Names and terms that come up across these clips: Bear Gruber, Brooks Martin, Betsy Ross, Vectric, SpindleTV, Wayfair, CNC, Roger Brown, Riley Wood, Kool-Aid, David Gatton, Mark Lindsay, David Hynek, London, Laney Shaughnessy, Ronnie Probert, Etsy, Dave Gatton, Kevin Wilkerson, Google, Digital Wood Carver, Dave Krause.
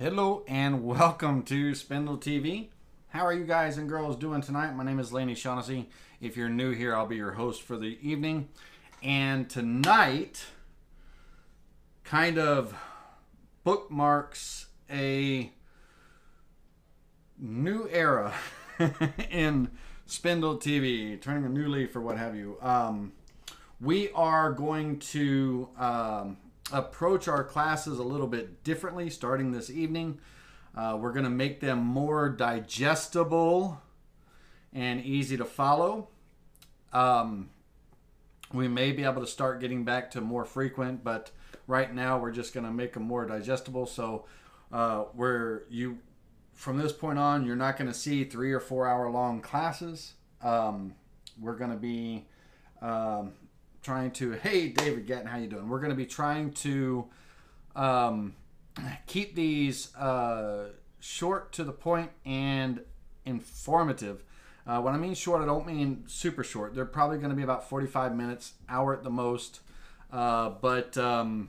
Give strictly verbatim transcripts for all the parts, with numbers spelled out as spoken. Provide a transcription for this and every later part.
Hello and welcome to Spindle T V. How are you guys and girls doing tonight? My name is Laney Shaughnessy. If you're new here, I'll be your host for the evening. And tonight kind of bookmarks a new era in Spindle T V, turning a new leaf or what have you. Um, we are going to... Um, approach our classes a little bit differently starting this evening. Uh, we're going to make them more digestible and easy to follow. Um, we may be able to start getting back to more frequent, but right now we're just going to make them more digestible. So uh, where you, from this point on, you're not going to see three or four hour long classes. Um, we're going to be... Um, trying to, hey, David Gatton, how you doing? We're going to be trying to um, keep these uh, short to the point and informative. Uh, when I mean short, I don't mean super short. They're probably going to be about forty-five minutes, hour at the most. Uh, but um,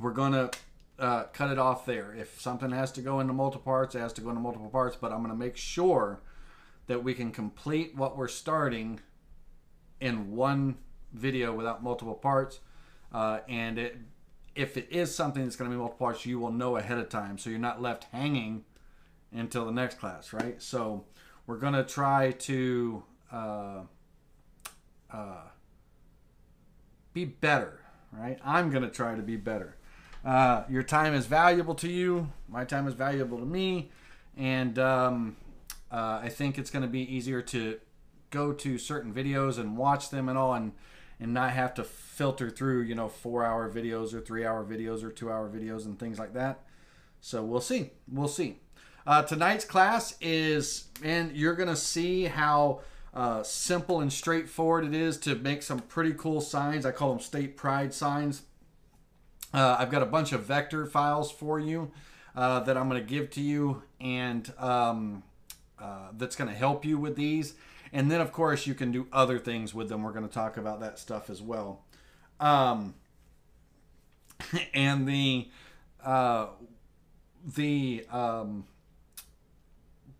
we're going to uh, cut it off there. If something has to go into multiple parts, it has to go into multiple parts. But I'm going to make sure that we can complete what we're starting in one video without multiple parts, uh, and it, if it is something that's going to be multiple parts, you will know ahead of time, so you're not left hanging until the next class, right? So we're going to try to uh, uh, be better, right? I'm going to try to be better. Uh, your time is valuable to you. My time is valuable to me, and um, uh, I think it's going to be easier to go to certain videos and watch them and all, and and not have to filter through, you know, four hour videos or three hour videos or two hour videos and things like that. So we'll see, we'll see. Uh, tonight's class is, and you're gonna see how uh, simple and straightforward it is to make some pretty cool signs. I call them state pride signs. Uh, I've got a bunch of vector files for you uh, that I'm gonna give to you, and um, uh, that's gonna help you with these. And then, of course, you can do other things with them. We're going to talk about that stuff as well. Um, and the uh, the um,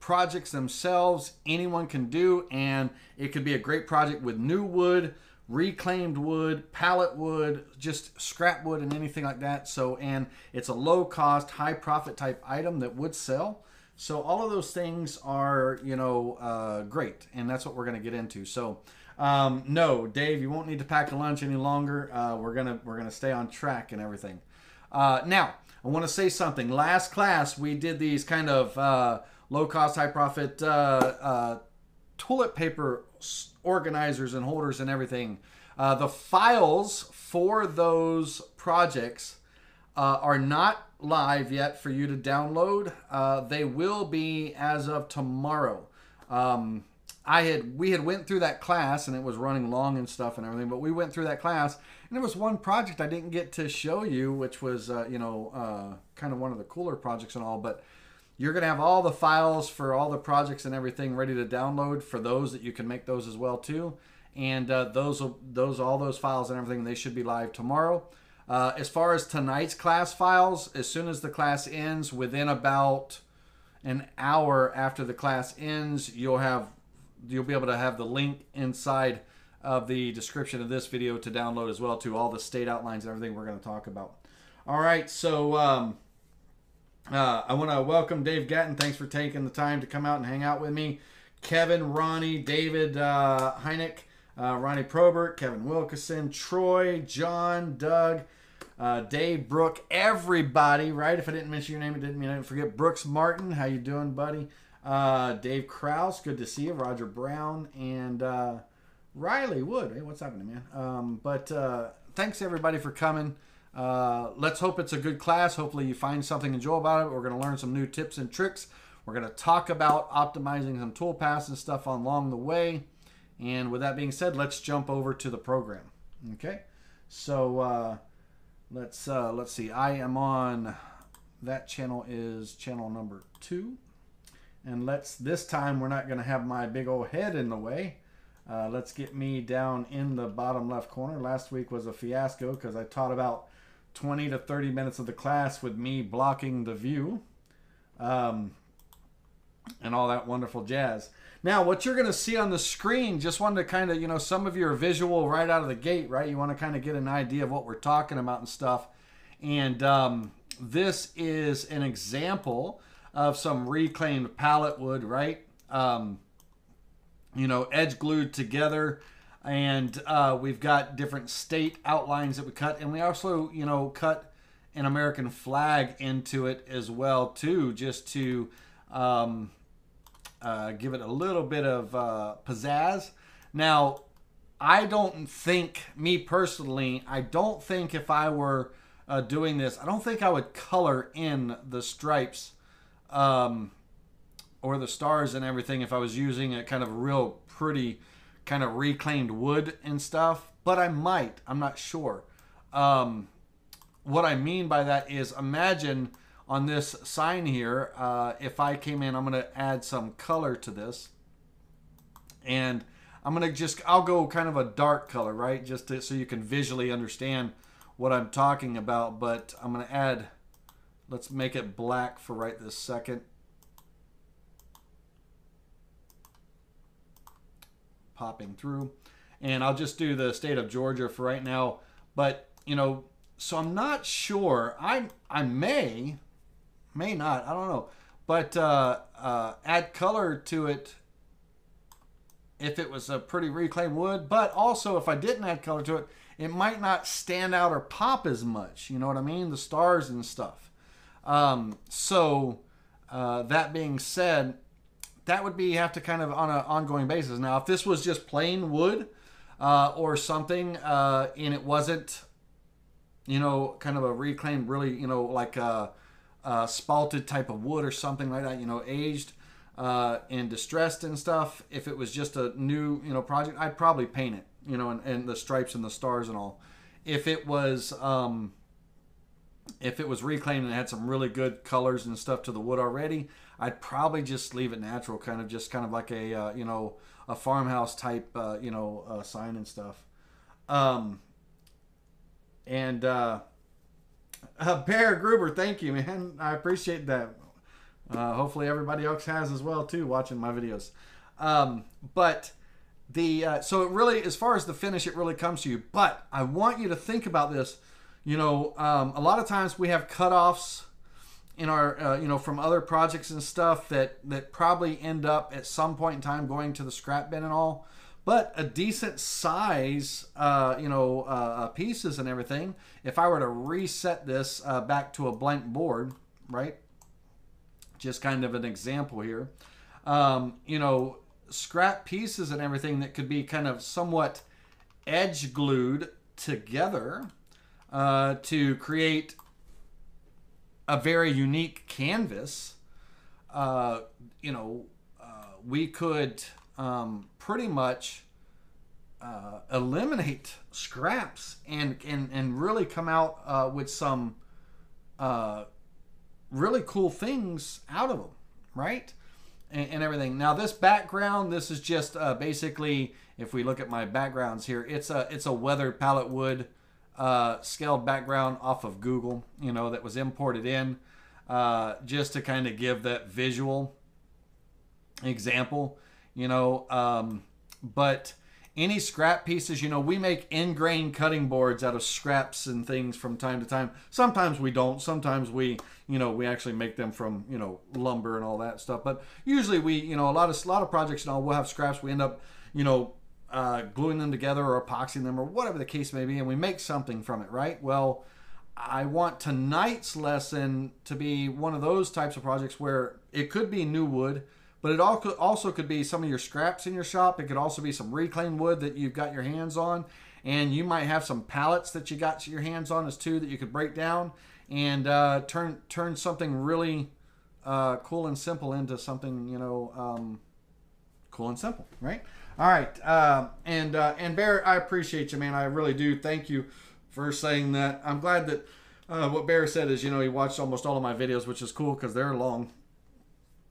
projects themselves, anyone can do. And it could be a great project with new wood, reclaimed wood, pallet wood, just scrap wood and anything like that. So, and it's a low-cost, high-profit type item that would sell. So all of those things are, you know, uh, great, and that's what we're going to get into. So, um, no, Dave, you won't need to pack a lunch any longer. Uh, we're gonna we're gonna stay on track and everything. Uh, now, I want to say something. Last class, we did these kind of uh, low-cost, high-profit uh, uh, toilet paper organizers and holders and everything. Uh, the files for those projects uh, are not live yet for you to download. Uh, they will be as of tomorrow. Um, I had we had went through that class, and it was running long and stuff and everything, but we went through that class, and there was one project I didn't get to show you, which was uh, you know uh, kind of one of the cooler projects and all. But you're gonna have all the files for all the projects and everything ready to download for those, that you can make those as well too, and uh, those those all those files and everything, they should be live tomorrow. Uh, as far as tonight's class files, as soon as the class ends, within about an hour after the class ends, you'll have you'll be able to have the link inside of the description of this video to download as well to all the state outlines and everything we're going to talk about. All right, so um, uh, I want to welcome Dave Gatton. Thanks for taking the time to come out and hang out with me. Kevin, Ronnie, David uh, Hynek, uh, Ronnie Probert, Kevin Wilkerson, Troy, John, Doug, Uh, Dave, Brooke, everybody, right? If I didn't mention your name, it didn't mean I didn't forget. Brooks Martin, how you doing, buddy? Uh, Dave Krause, good to see you. Roger Brown, and uh, Riley Wood. Hey, what's happening, man? Um, but uh, thanks, everybody, for coming. Uh, let's hope it's a good class. Hopefully you find something enjoyable about it. We're going to learn some new tips and tricks. We're going to talk about optimizing some tool paths and stuff along the way. And with that being said, let's jump over to the program. Okay? So... Uh, Let's uh, let's see. I am on that channel, is channel number two, and let's this time we're not going to have my big old head in the way. Uh, let's get me down in the bottom left corner. Last week was a fiasco because I taught about twenty to thirty minutes of the class with me blocking the view, um, and all that wonderful jazz. Now, what you're going to see on the screen, just wanted to kind of, you know, some of your visual right out of the gate, right? You want to kind of get an idea of what we're talking about and stuff. And um, this is an example of some reclaimed pallet wood, right? Um, you know, edge glued together. And uh, we've got different state outlines that we cut. And we also, you know, cut an American flag into it as well, too, just to... Um, Uh, give it a little bit of uh, pizzazz. Now, I don't think, me personally, I don't think if I were uh, doing this, I don't think I would color in the stripes um, or the stars and everything if I was using a kind of real pretty kind of reclaimed wood and stuff, but I might. I'm not sure. Um, what I mean by that is, imagine... on this sign here, uh, if I came in, I'm going to add some color to this. And I'm going to just, I'll go kind of a dark color, right? Just to, so you can visually understand what I'm talking about. But I'm going to add, let's make it black for right this second. Popping through. And I'll just do the state of Georgia for right now. But, you know, so I'm not sure. I, I may... may not, I don't know, but uh, uh, add color to it if it was a pretty reclaimed wood. But also, if I didn't add color to it, it might not stand out or pop as much, you know what I mean, the stars and stuff. Um, so uh, that being said, that would be, have to kind of on an ongoing basis. Now, if this was just plain wood uh, or something uh, and it wasn't, you know, kind of a reclaimed, really, you know, like a Uh, spalted type of wood or something like that, you know, aged uh, and distressed and stuff. If it was just a new, you know, project, I'd probably paint it, you know, and, and the stripes and the stars and all. If it was, um, if it was reclaimed and had some really good colors and stuff to the wood already, I'd probably just leave it natural, kind of just kind of like a, uh, you know, a farmhouse type, uh, you know, uh, sign and stuff. Um, and, uh, Uh, Bear Gruber, thank you, man. I appreciate that. Uh, hopefully everybody else has as well, too, watching my videos. Um, but the uh, so it really, as far as the finish, it really comes to you. But I want you to think about this. You know, um, a lot of times we have cutoffs in our, uh, you know, from other projects and stuff that that probably end up at some point in time going to the scrap bin and all. But a decent size, uh, you know, uh, pieces and everything, if I were to reset this uh, back to a blank board, right? Just kind of an example here. Um, you know, scrap pieces and everything that could be kind of somewhat edge glued together uh, to create a very unique canvas. Uh, you know, uh, we could... Um, pretty much uh, eliminate scraps and, and, and really come out uh, with some uh, really cool things out of them, right? And, and everything. Now this background, this is just uh, basically, if we look at my backgrounds here, it's a, it's a weathered pallet wood uh, scaled background off of Google, you know, that was imported in uh, just to kind of give that visual example. You know, um, but any scrap pieces, you know, we make ingrain cutting boards out of scraps and things from time to time. Sometimes we don't. Sometimes we, you know, we actually make them from, you know, lumber and all that stuff. But usually we, you know, a lot of, a lot of projects and all, we'll have scraps. We end up, you know, uh, gluing them together or epoxying them or whatever the case may be, and we make something from it, right? Well, I want tonight's lesson to be one of those types of projects where it could be new wood, but it also could be some of your scraps in your shop. It could also be some reclaimed wood that you've got your hands on. And you might have some pallets that you got your hands on as too that you could break down and uh, turn turn something really uh, cool and simple into something, you know, um, cool and simple, right? All right. Uh, and, uh, and Bear, I appreciate you, man. I really do. Thank you for saying that. I'm glad that uh, what Bear said is, you know, he watched almost all of my videos, which is cool because they're long.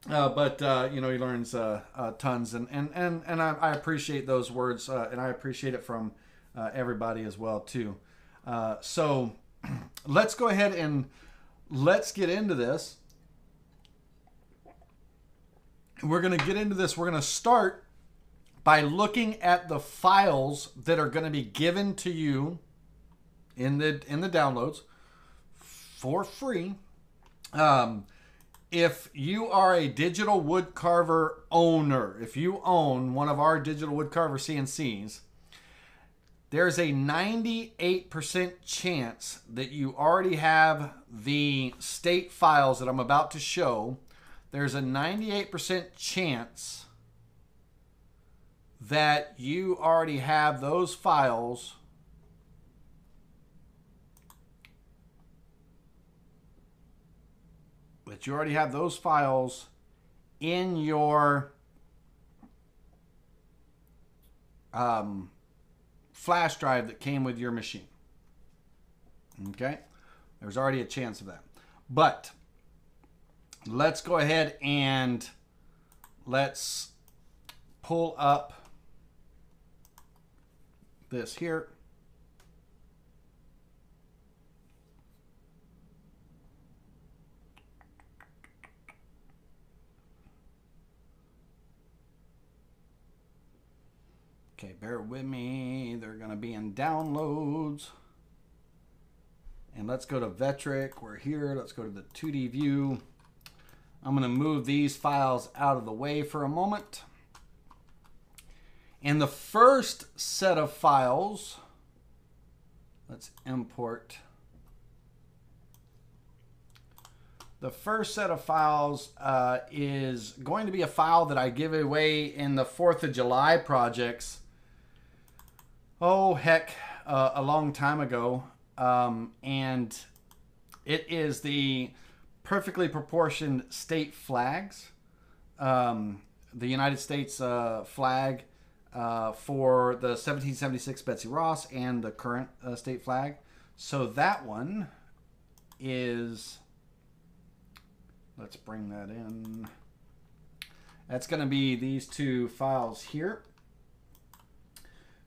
Uh, but, uh, you know, he learns uh, uh, tons, and, and, and, and I, I appreciate those words, uh, and I appreciate it from uh, everybody as well, too. Uh, so let's go ahead and let's get into this. We're going to get into this. We're going to start by looking at the files that are going to be given to you in the in the downloads for free. Um, if you are a digital wood carver owner, if you own one of our digital wood carver C N Cs, there's a ninety-eight percent chance that you already have the state files that I'm about to show. There's a ninety-eight percent chance that you already have those files that you already have those files in your um, flash drive that came with your machine. Okay, there's already a chance of that. But let's go ahead and let's pull up this here. Okay, bear with me. They're going to be in downloads. And let's go to Vectric. We're here. Let's go to the two D view. I'm going to move these files out of the way for a moment. And the first set of files, let's import. The first set of files uh, is going to be a file that I give away in the fourth of July projects. Oh, heck, uh, a long time ago. Um, and it is the perfectly proportioned state flags. Um, the United States uh, flag uh, for the seventeen seventy-six Betsy Ross and the current uh, state flag. So that one is... Let's bring that in. That's going to be these two files here.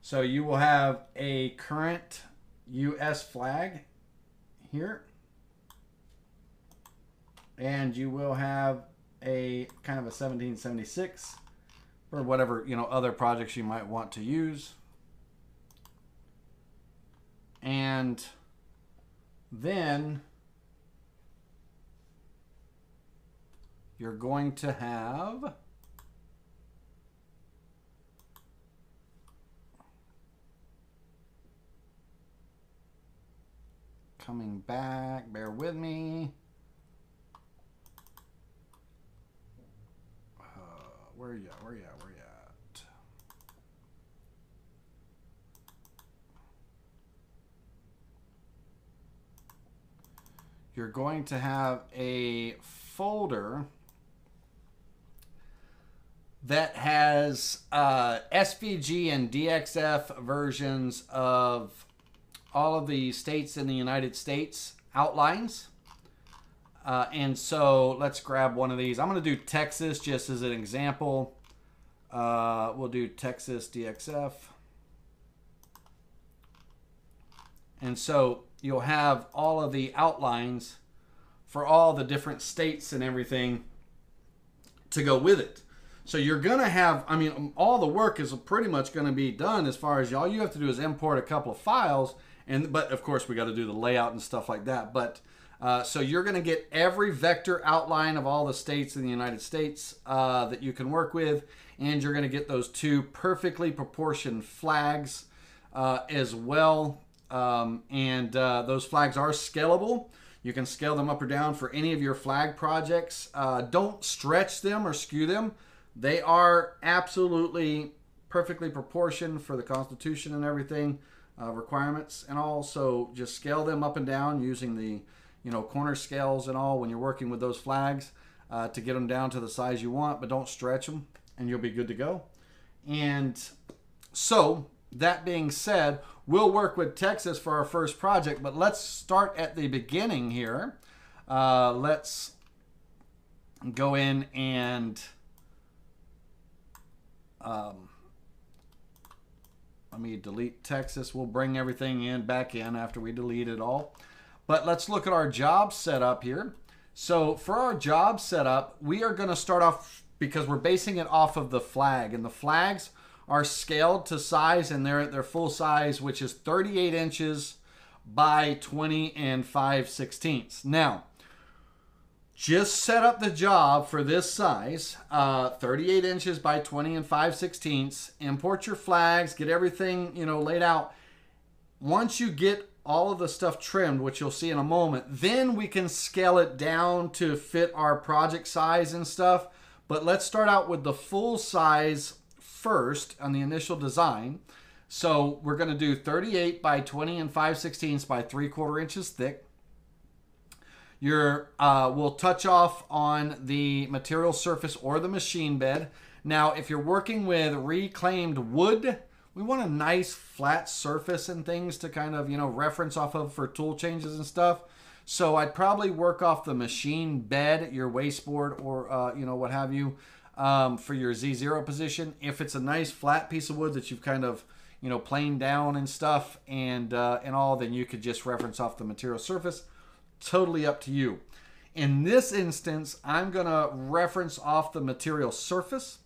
So you will have a current U S flag here. And you will have a kind of a seventeen seventy-six or whatever, you know, other projects you might want to use. And then you're going to have coming back, bear with me. Uh, where are you at? Where are you at? Where are you at? You're going to have a folder that has uh, S V G and D X F versions of all of the states in the United States outlines. Uh, and so let's grab one of these. I'm going to do Texas just as an example. Uh, we'll do Texas D X F. And so you'll have all of the outlines for all the different states and everything to go with it. So you're going to have, I mean, all the work is pretty much going to be done as far as all you have to do is import a couple of files. And but, of course, we got to do the layout and stuff like that. But uh, so you're going to get every vector outline of all the states in the United States uh, that you can work with. And you're going to get those two perfectly proportioned flags uh, as well. Um, and uh, those flags are scalable. You can scale them up or down for any of your flag projects. Uh, don't stretch them or skew them. They are absolutely perfectly proportioned for the Constitution and everything, uh, requirements and all. So just scale them up and down using the, you know, corner scales and all when you're working with those flags uh, to get them down to the size you want, but don't stretch them and you'll be good to go. And so that being said, we'll work with Texas for our first project, but let's start at the beginning here. Uh, let's go in and... Um, let me delete Texas. We'll bring everything in back in after we delete it all. But let's look at our job setup here. So for our job setup, we are going to start off, because we're basing it off of the flag, and the flags are scaled to size, and they're at their full size, which is thirty-eight inches by twenty and five sixteenths. Now, just set up the job for this size, uh, thirty-eight inches by twenty and five sixteenths. Import your flags, get everything, you know, laid out. Once you get all of the stuff trimmed, which you'll see in a moment, then we can scale it down to fit our project size and stuff. But let's start out with the full size first on the initial design. So we're going to do thirty-eight by twenty and five sixteenths by three quarter inches thick. Your, uh, we'll touch off on the material surface or the machine bed. Now, if you're working with reclaimed wood, we want a nice flat surface and things to kind of, you know, reference off of for tool changes and stuff. So I'd probably work off the machine bed, your wasteboard, or, uh, you know, what have you, um, for your Z zero position. If it's a nice flat piece of wood that you've kind of, you know, planed down and stuff and, uh, and all, then you could just reference off the material surface. Totally up to you. In this instance, I'm going to reference off the material surface.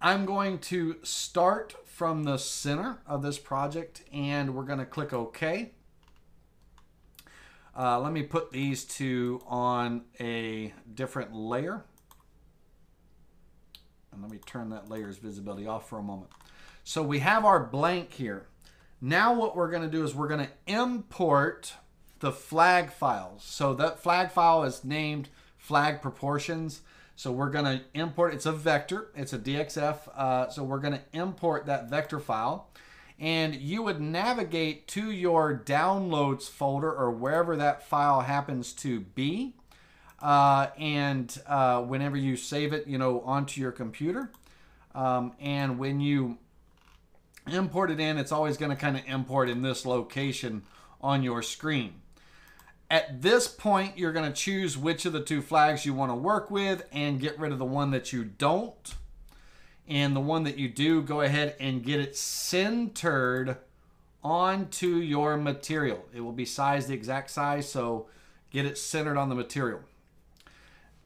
I'm going to start from the center of this project, and we're going to click OK. Uh, let me put these two on a different layer. And let me turn that layer's visibility off for a moment. So we have our blank here. Now what we're going to do is we're going to import the flag files. So that flag file is named flag proportions. So we're going to import, it's a vector, it's a D X F, uh, so we're going to import that vector file. And you would navigate to your downloads folder or wherever that file happens to be. Uh, and uh, whenever you save it, you know, onto your computer. Um, and when you import it in, it's always going to kind of import in this location on your screen. At this point, you're going to choose which of the two flags you want to work with and get rid of the one that you don't. And the one that you do, go ahead and get it centered onto your material. It will be sized the exact size, so get it centered on the material.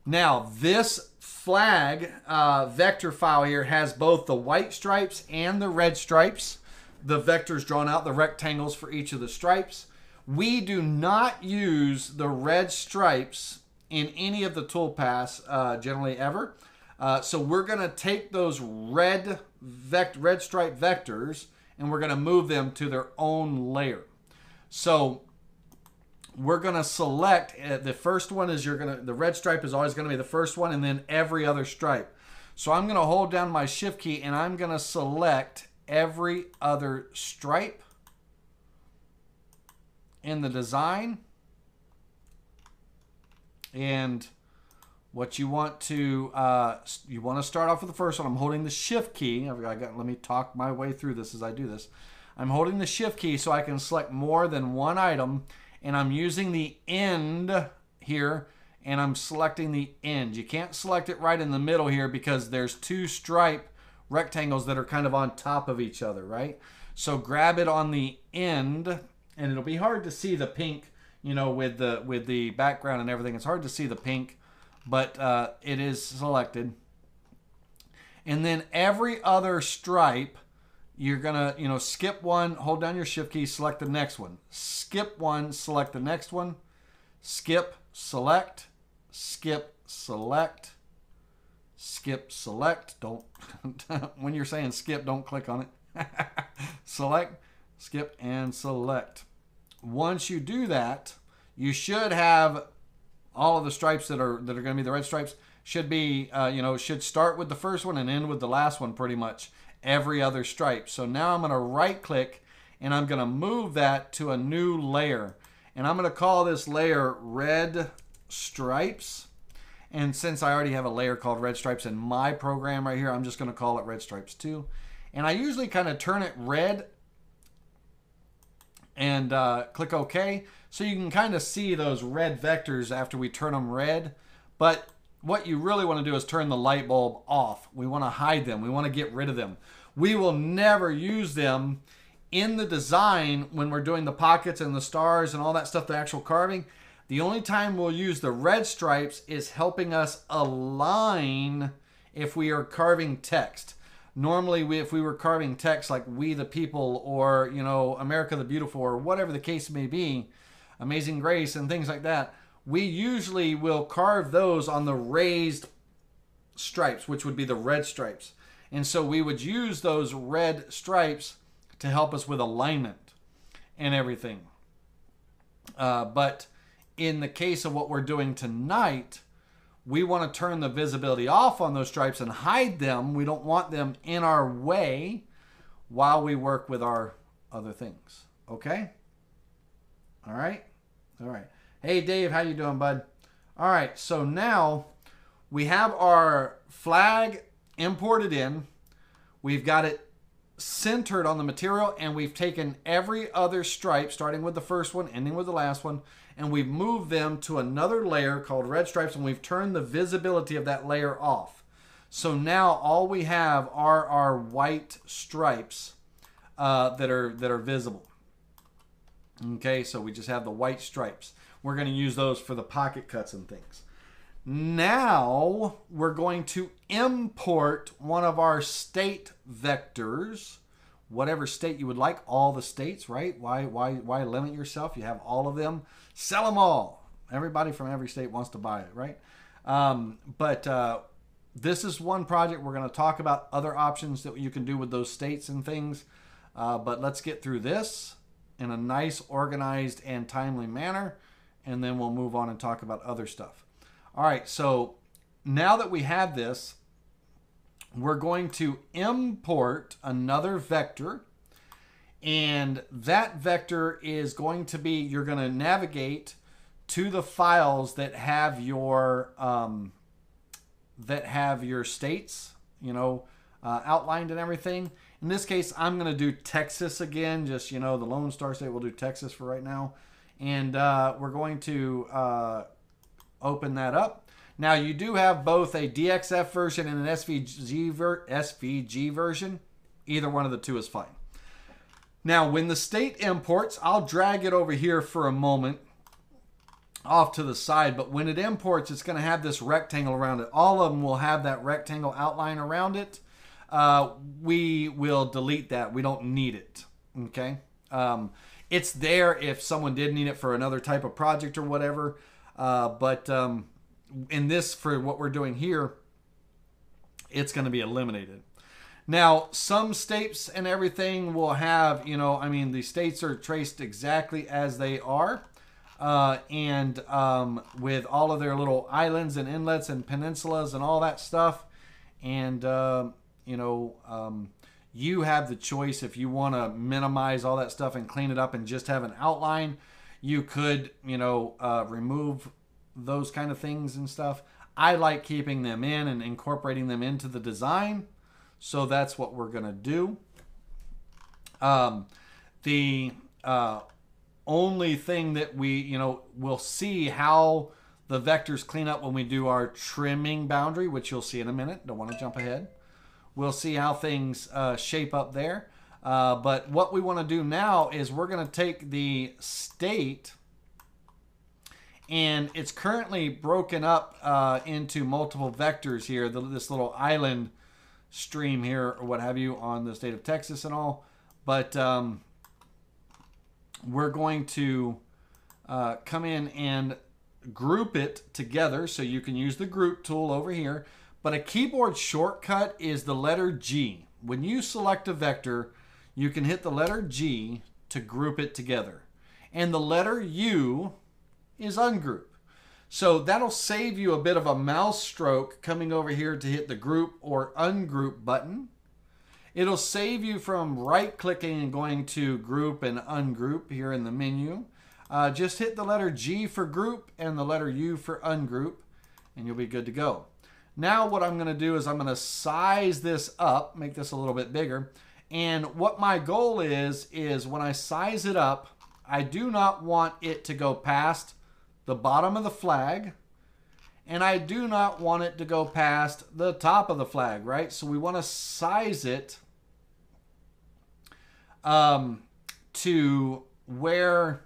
Now, this flag uh, vector file here has both the white stripes and the red stripes. The vectors drawn out, the rectangles for each of the stripes. We do not use the red stripes in any of the toolpaths uh, generally ever. Uh, so we're going to take those red, vect red stripe vectors and we're going to move them to their own layer. So we're going to select uh, the first one is you're going to, the red stripe is always going to be the first one, and then every other stripe. So I'm going to hold down my shift key and I'm going to select every other stripe in the design. And what you want to uh, you want to start off with the first one. I'm holding the shift key. I've got, let me talk my way through this as I do this. I'm holding the shift key so I can select more than one item, and I'm using the end here, and I'm selecting the end. You can't select it right in the middle here because there's two stripe rectangles that are kind of on top of each other, right? So grab it on the end. And it'll be hard to see the pink, you know, with the with the background and everything. It's hard to see the pink, but uh, it is selected. And then every other stripe, you're gonna, you know, skip one, hold down your shift key, select the next one. Skip one, select the next one. Skip, select, skip, select, skip, select. Don't when you're saying skip, don't click on it. Select, skip, and select. Once you do that, you should have all of the stripes that are that are going to be the red stripes should be uh, you know, should start with the first one and end with the last one, pretty much every other stripe. So now I'm going to right click and I'm going to move that to a new layer, and I'm going to call this layer red stripes. And since I already have a layer called red stripes in my program right here, I'm just going to call it red stripes too. And I usually kind of turn it red and uh, click OK. So you can kind of see those red vectors after we turn them red. But what you really want to do is turn the light bulb off. We want to hide them. We want to get rid of them. We will never use them in the design, when we're doing the pockets and the stars and all that stuff, the actual carving, the only time we'll use the red stripes is helping us align if we are carving text. Normally, we, if we were carving text like We the People or, you know, America the Beautiful or whatever the case may be, Amazing Grace and things like that, we usually will carve those on the raised stripes, which would be the red stripes. And so we would use those red stripes to help us with alignment and everything. Uh, but in the case of what we're doing tonight, we want to turn the visibility off on those stripes and hide them. We don't want them in our way while we work with our other things. Okay? All right? All right. Hey, Dave, how you doing, bud? All right, so now we have our flag imported in. We've got it centered on the material, and we've taken every other stripe, starting with the first one, ending with the last one, and we've moved them to another layer called red stripes, and we've turned the visibility of that layer off. So now all we have are our white stripes uh, that are that are visible. Okay, so we just have the white stripes. We're going to use those for the pocket cuts and things. Now we're going to import one of our state vectors, whatever state you would like, all the states, right? Why, why, why limit yourself? You have all of them. Sell them all. Everybody from every state wants to buy it, right? Um, but uh, this is one project. We're going to talk about other options that you can do with those states and things. Uh, but let's get through this in a nice, organized, and timely manner. And then we'll move on and talk about other stuff. All right, so now that we have this, we're going to import another vector. And that vector is going to be, you're going to navigate to the files that have your, um, that have your states, you know, uh, outlined and everything. In this case, I'm going to do Texas again, just, you know, the Lone Star State. We'll do Texas for right now. And uh, we're going to uh, open that up. Now you do have both a D X F version and an S V G, ver S V G version. Either one of the two is fine. Now when the state imports, I'll drag it over here for a moment off to the side, but when it imports, it's gonna have this rectangle around it. All of them will have that rectangle outline around it. Uh, we will delete that. We don't need it, okay? Um, it's there if someone did need it for another type of project or whatever, uh, but um, in this, for what we're doing here, it's going to be eliminated. Now, some states and everything will have, you know, I mean, the states are traced exactly as they are. Uh, and um, with all of their little islands and inlets and peninsulas and all that stuff. And, uh, you know, um, you have the choice if you want to minimize all that stuff and clean it up and just have an outline. You could, you know, uh, remove those kind of things and stuff. I like keeping them in and incorporating them into the design. So that's what we're going to do. Um, the uh, only thing that we, you know, we'll see how the vectors clean up when we do our trimming boundary, which you'll see in a minute. Don't want to jump ahead. We'll see how things uh, shape up there. Uh, but what we want to do now is we're going to take the state, and it's currently broken up uh, into multiple vectors here, the, this little island stream here or what have you on the state of Texas and all. But um, we're going to uh, come in and group it together. So you can use the group tool over here. But a keyboard shortcut is the letter G. When you select a vector, you can hit the letter G to group it together. And the letter U is ungroup. So that'll save you a bit of a mouse stroke coming over here to hit the group or ungroup button. It'll save you from right clicking and going to group and ungroup here in the menu. Uh, just hit the letter G for group and the letter U for ungroup, and you'll be good to go. Now what I'm gonna do is I'm gonna size this up, make this a little bit bigger. And what my goal is, is when I size it up, I do not want it to go past the bottom of the flag, and I do not want it to go past the top of the flag, right? So we want to size it um, to where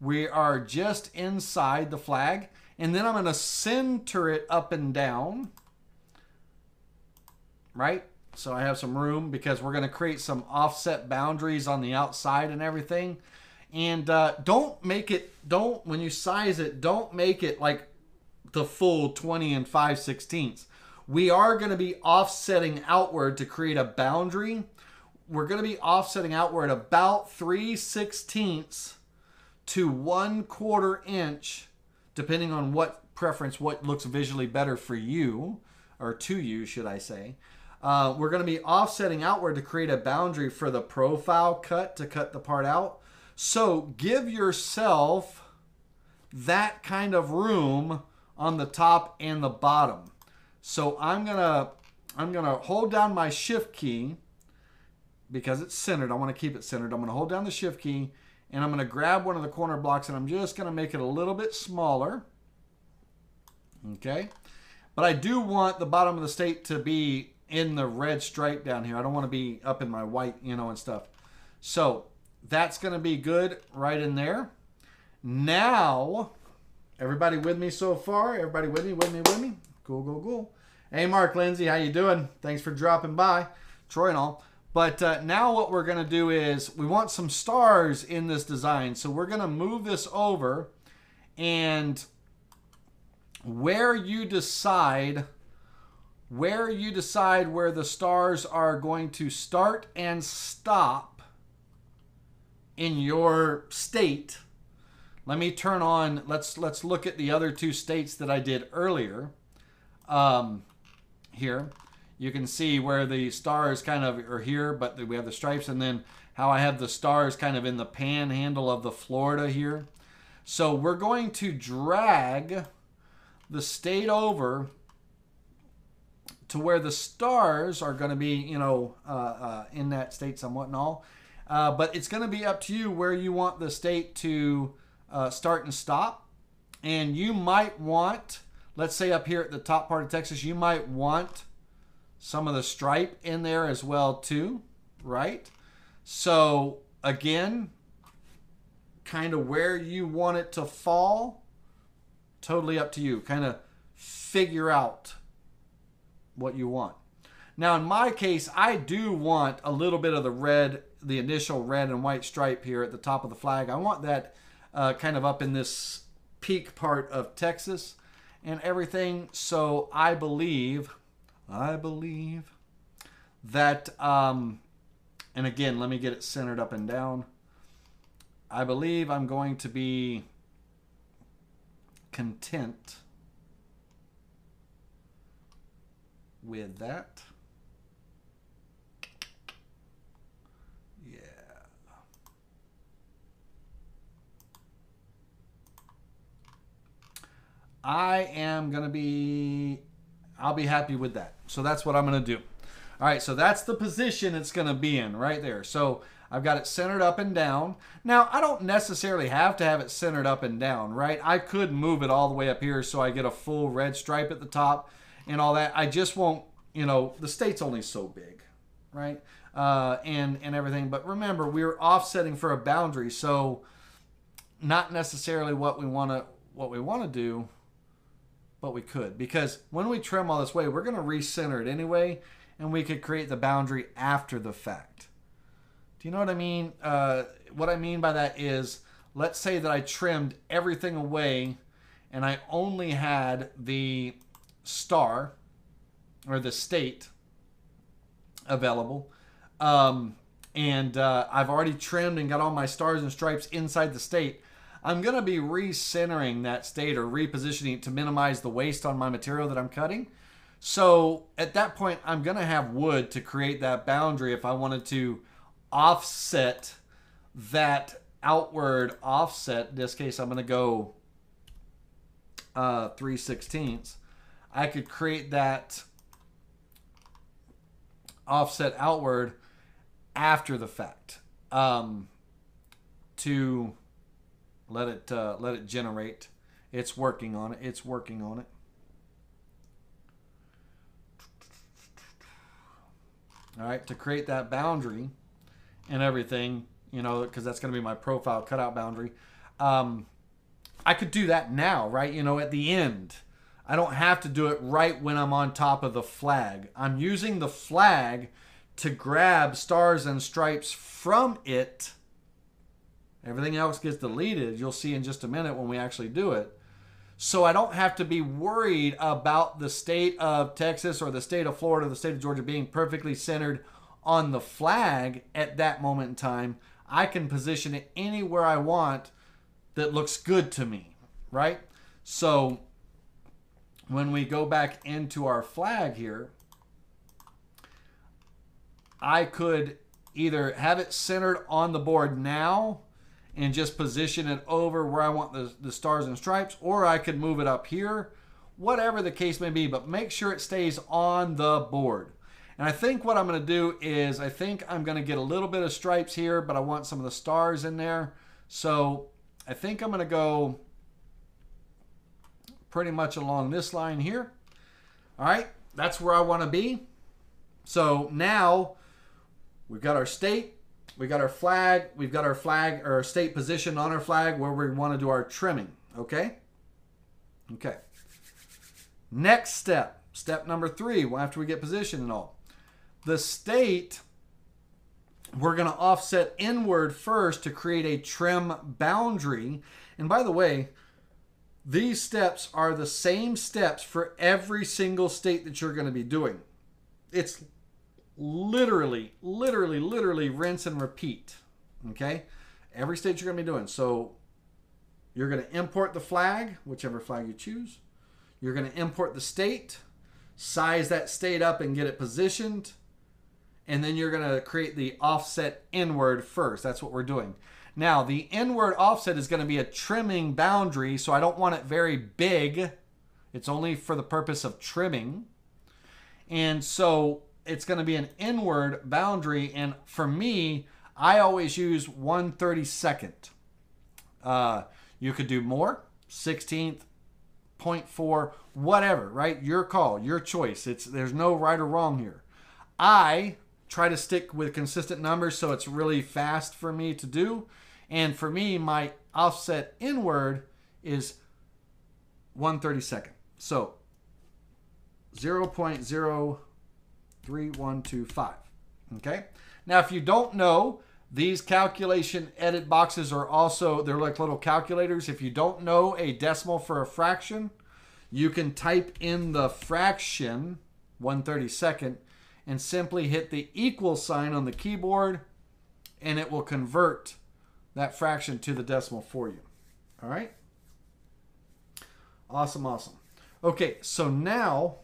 we are just inside the flag. And then I'm going to center it up and down, right? So I have some room because we're going to create some offset boundaries on the outside and everything. And uh, don't make it, don't, when you size it, don't make it like the full twenty and five sixteenths. We are going to be offsetting outward to create a boundary. We're going to be offsetting outward about three sixteenths to one quarter inch, depending on what preference, what looks visually better for you, or to you, should I say. Uh, we're going to be offsetting outward to create a boundary for the profile cut, to cut the part out. So give yourself that kind of room on the top and the bottom. So I'm gonna I'm gonna hold down my shift key because it's centered. I want to keep it centered. I'm gonna hold down the shift key and I'm gonna grab one of the corner blocks and I'm just gonna make it a little bit smaller. Okay, but I do want the bottom of the state to be in the red stripe down here. I don't want to be up in my white, you know, and stuff. So that's gonna be good right in there. Now, everybody with me so far? Everybody with me? With me? With me? Cool, cool, cool. Hey, Mark Lindsay, how you doing? Thanks for dropping by, Troy and all. But uh, now what we're going to do is we want some stars in this design. So we're going to move this over, and where you decide, where you decide where the stars are going to start and stop in your state. Let me turn on, let's, let's look at the other two states that I did earlier. Um, here you can see where the stars kind of are here, but we have the stripes, and then how I have the stars kind of in the panhandle of the Florida here. So we're going to drag the state over to where the stars are going to be, you know, uh, uh, in that state somewhat and all. Uh, but it's going to be up to you where you want the state to uh, start and stop. And you might want, let's say up here at the top part of Texas, you might want some of the stripe in there as well too, right? So again, kind of where you want it to fall, totally up to you. Kind of figure out what you want. Now in my case, I do want a little bit of the red, the initial red and white stripe here at the top of the flag. I want that uh, kind of up in this peak part of Texas and everything. So I believe, I believe that, um, and again, let me get it centered up and down. I believe I'm going to be content with that. Yeah. I am going to be, I'll be happy with that. So that's what I'm going to do. All right, so that's the position it's going to be in right there. So I've got it centered up and down. Now, I don't necessarily have to have it centered up and down, right? I could move it all the way up here so I get a full red stripe at the top and all that. I just won't, you know, the state's only so big, right? Uh, and, and everything. But remember, we're offsetting for a boundary, so not necessarily what we want to what we want to do. But we could, because when we trim all this way, we're going to recenter it anyway, and we could create the boundary after the fact. Do you know what I mean? Uh, what I mean by that is, let's say that I trimmed everything away and I only had the star or the state available. Um, and uh, I've already trimmed and got all my stars and stripes inside the state. I'm going to be recentering that state or repositioning it to minimize the waste on my material that I'm cutting. So at that point, I'm going to have wood to create that boundary if I wanted to offset that outward offset. In this case, I'm going to go uh, three sixteenths. I could create that offset outward after the fact um, to... Let it, uh, let it generate. It's working on it. It's working on it. All right, to create that boundary and everything, you know, because that's going to be my profile cutout boundary. Um, I could do that now, right? You know, at the end. I don't have to do it right when I'm on top of the flag. I'm using the flag to grab stars and stripes from it. Everything else gets deleted. You'll see in just a minute when we actually do it. So I don't have to be worried about the state of Texas or the state of Florida or the state of Georgia being perfectly centered on the flag at that moment in time. I can position it anywhere I want that looks good to me, right? So when we go back into our flag here, I could either have it centered on the board now and just position it over where I want the, the stars and stripes, or I could move it up here, whatever the case may be, but make sure it stays on the board. And I think what I'm gonna do is, I think I'm gonna get a little bit of stripes here, but I want some of the stars in there. So I think I'm gonna go pretty much along this line here. All right, that's where I wanna be. So now we've got our state, we got our flag, we've got our flag or our state position on our flag where we want to do our trimming, okay? Okay. Next step, step number three, well, after we get position and all. The state, we're going to offset inward first to create a trim boundary. And by the way, these steps are the same steps for every single state that you're going to be doing. It's literally, literally, literally rinse and repeat, okay? Every state you're gonna be doing. So you're gonna import the flag, whichever flag you choose. You're gonna import the state, size that state up and get it positioned, and then you're gonna create the offset inward first. That's what we're doing. Now, the inward offset is gonna be a trimming boundary, so I don't want it very big. It's only for the purpose of trimming. And so it's going to be an inward boundary, and for me, I always use one thirty-second. Uh, you could do more, sixteenth, point four, whatever, right? Your call, your choice. It's there's no right or wrong here. I try to stick with consistent numbers, so it's really fast for me to do. And for me, my offset inward is one thirty-second. So zero point zero three one two five, okay? Now, if you don't know, these calculation edit boxes are also, they're like little calculators. If you don't know a decimal for a fraction, you can type in the fraction, one thirty-second, and simply hit the equal sign on the keyboard, and it will convert that fraction to the decimal for you, all right? Awesome, awesome. Okay, so now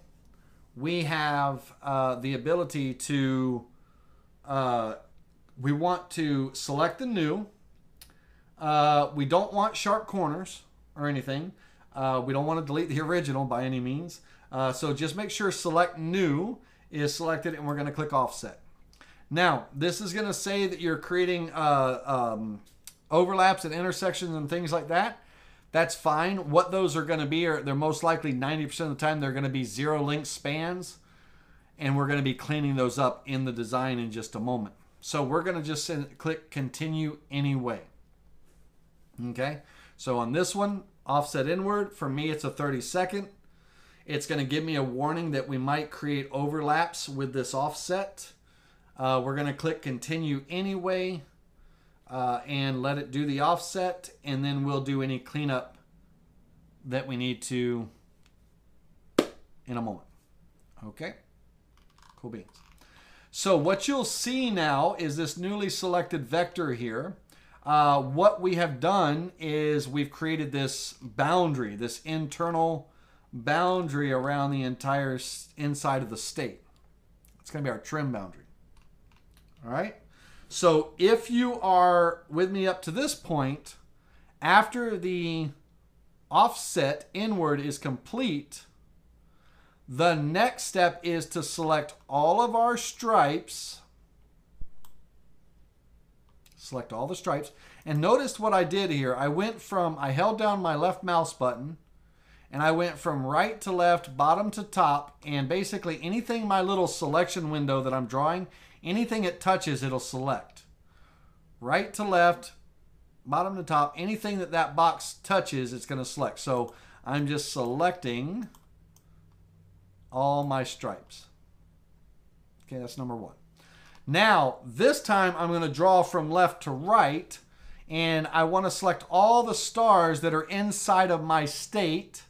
we have uh, the ability to, uh, we want to select the new. Uh, we don't want sharp corners or anything. Uh, we don't want to delete the original by any means. Uh, so just make sure select new is selected, and we're going to click offset. Now, this is going to say that you're creating uh, um, overlaps and intersections and things like that. That's fine. What those are going to be, are they're most likely ninety percent of the time, they're going to be zero length spans. And we're going to be cleaning those up in the design in just a moment. So we're going to just send, click continue anyway. Okay. So on this one, offset inward, for me, it's a thirty second. It's going to give me a warning that we might create overlaps with this offset. Uh, we're going to click continue anyway. Uh, and let it do the offset, and then we'll do any cleanup that we need to in a moment. Okay, cool beans. So what you'll see now is this newly selected vector here. Uh, what we have done is we've created this boundary, this internal boundary around the entire inside of the state. It's gonna be our trim boundary, all right? So if you are with me up to this point, after the offset inward is complete, the next step is to select all of our stripes. Select all the stripes. And notice what I did here. I went from, I held down my left mouse button, and I went from right to left, bottom to top, and basically anything in my little selection window that I'm drawing, anything it touches, it'll select. right to left, bottom to top, anything that that box touches, it's going to select. So I'm just selecting all my stripes. Okay, that's number one. Now, this time I'm going to draw from left to right, and I want to select all the stars that are inside of my state,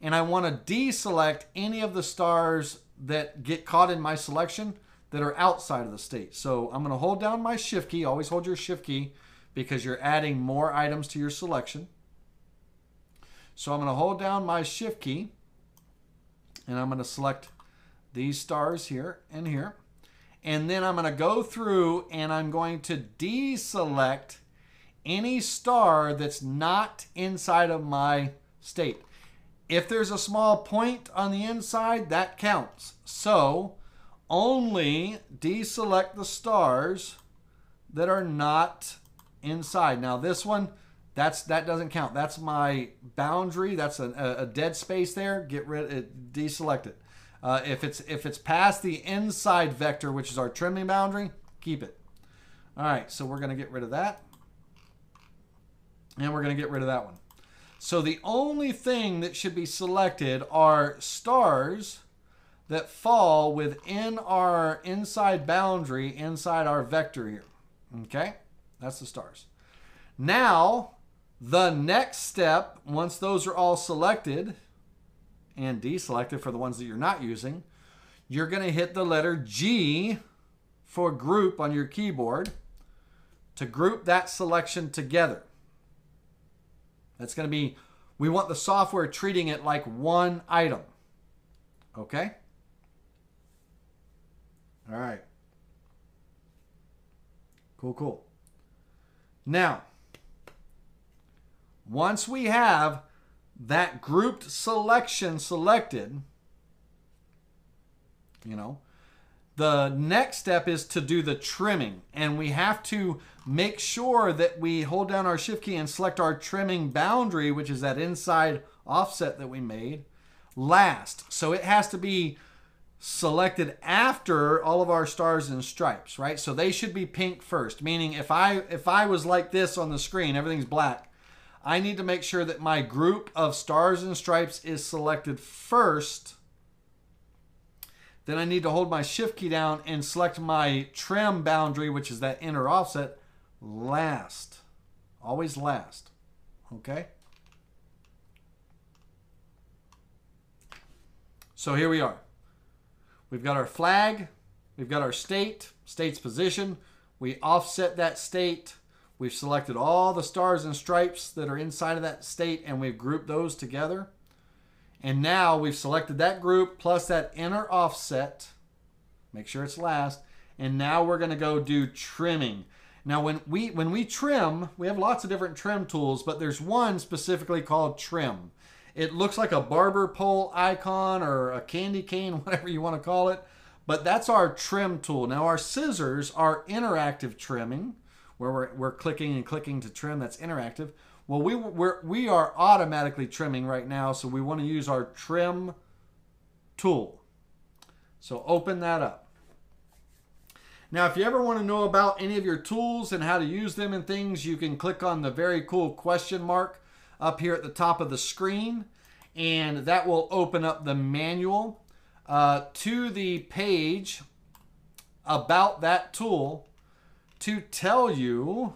and I want to deselect any of the stars that get caught in my selection that are outside of the state. So I'm going to hold down my shift key. Always hold your shift key because you're adding more items to your selection. So I'm going to hold down my shift key, and I'm going to select these stars here and here. And then I'm going to go through and I'm going to deselect any star that's not inside of my state. If there's a small point on the inside, that counts. So only deselect the stars that are not inside. Now this one, that's that doesn't count. That's my boundary. That's a, a dead space there. Get rid of, deselect it. Uh, if it's if it's past the inside vector, which is our trimming boundary, keep it. All right, so we're going to get rid of that, and we're going to get rid of that one. So the only thing that should be selected are stars that fall within our inside boundary, inside our vector here. Okay, that's the stars. Now, the next step, once those are all selected and deselected for the ones that you're not using, you're going to hit the letter G for group on your keyboard to group that selection together. That's going to be, we want the software treating it like one item. Okay? All right. Cool, cool. Now, once we have that grouped selection selected, you know, the next step is to do the trimming. And we have to make sure that we hold down our shift key and select our trimming boundary, which is that inside offset that we made, last. So it has to be selected after all of our stars and stripes, right? So they should be pink first, meaning if I if I was like this on the screen, everything's black, I need to make sure that my group of stars and stripes is selected first. Then I need to hold my shift key down and select my trim boundary, which is that inner offset, last. Always last, okay? So here we are. We've got our flag, we've got our state, state's position. We offset that state. We've selected all the stars and stripes that are inside of that state, and we've grouped those together. And now we've selected that group plus that inner offset. Make sure it's last. And now we're going to go do trimming. Now when we, when we trim, we have lots of different trim tools, but there's one specifically called trim. It looks like a barber pole icon or a candy cane, whatever you want to call it. But that's our trim tool. Now our scissors are interactive trimming, where we're, we're clicking and clicking to trim. That's interactive. Well, we, we're, we are automatically trimming right now, so we want to use our trim tool. So open that up. Now, if you ever want to know about any of your tools and how to use them and things, you can click on the very cool question mark up here at the top of the screen, and that will open up the manual uh, to the page about that tool to tell you,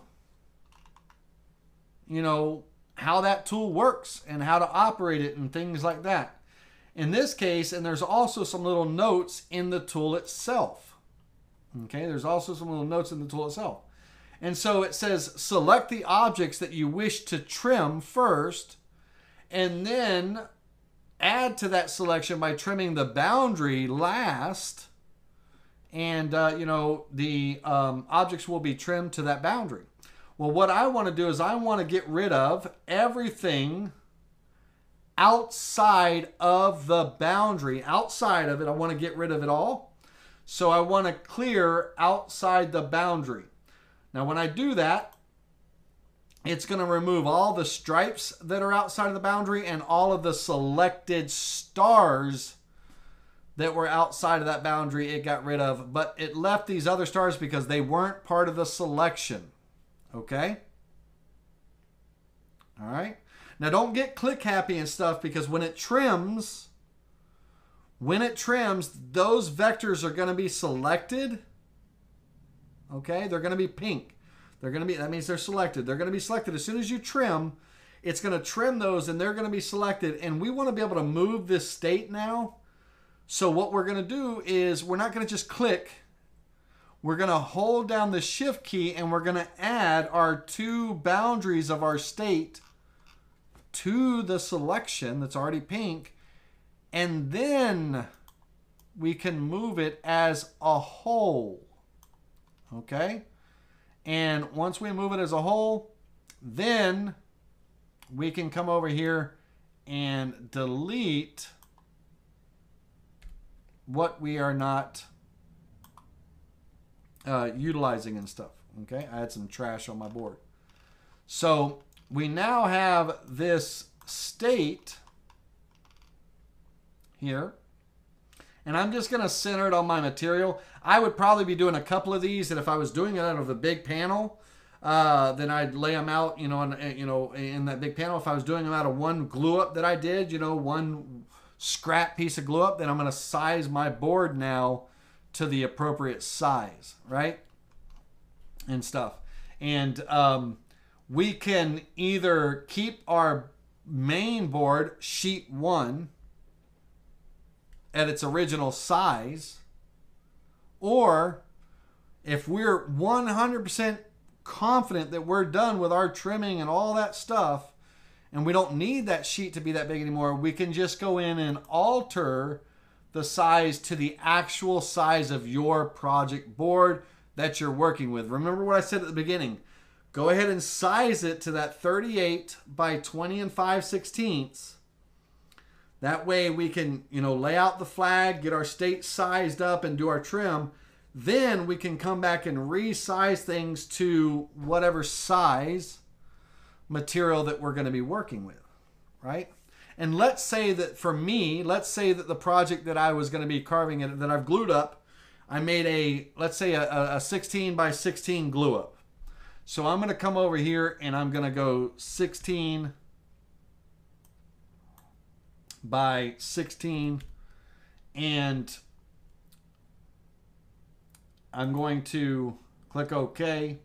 you know, how that tool works and how to operate it and things like that. In this case, and there's also some little notes in the tool itself. Okay, there's also some little notes in the tool itself. And so it says, select the objects that you wish to trim first, and then add to that selection by trimming the boundary last. And, uh, you know, the um, objects will be trimmed to that boundary. Well, what I want to do is I want to get rid of everything outside of the boundary. Outside of it, I want to get rid of it all. So I want to clear outside the boundary. Now, when I do that, it's going to remove all the stripes that are outside of the boundary and all of the selected stars that were outside of that boundary it got rid of. But it left these other stars because they weren't part of the selection. Okay? All right? Now, don't get click happy and stuff, because when it trims, when it trims, those vectors are going to be selected. Okay? They're going to be pink. They're going to be, that means they're selected. They're going to be selected. As soon as you trim, it's going to trim those, and they're going to be selected. And we want to be able to move this state now. So what we're going to do is we're not going to just click. We're going to hold down the shift key, and we're going to add our two boundaries of our state to the selection that's already pink. And then we can move it as a whole. Okay? And once we move it as a whole, then we can come over here and delete what we are not uh, utilizing and stuff. Okay, I had some trash on my board. So we now have this state here. And I'm just going to center it on my material. I would probably be doing a couple of these, and if I was doing it out of a big panel, uh, then I'd lay them out, you know, in, you know, in that big panel. If I was doing them out of one glue up that I did, you know, one scrap piece of glue up, then I'm going to size my board now to the appropriate size, right? And stuff. And um, we can either keep our main board, sheet one, at its original size, or if we're one hundred percent confident that we're done with our trimming and all that stuff, and we don't need that sheet to be that big anymore, we can just go in and alter the size to the actual size of your project board that you're working with. Remember what I said at the beginning. Go ahead and size it to that thirty-eight by twenty and five sixteenths. That way we can, you know, lay out the flag, get our state sized up, and do our trim. Then we can come back and resize things to whatever size material that we're going to be working with, right? And let's say that for me, let's say that the project that I was going to be carving in, that I've glued up, I made a, let's say a, a sixteen by sixteen glue up. So I'm going to come over here and I'm going to go sixteen by sixteen, and I'm going to click OK,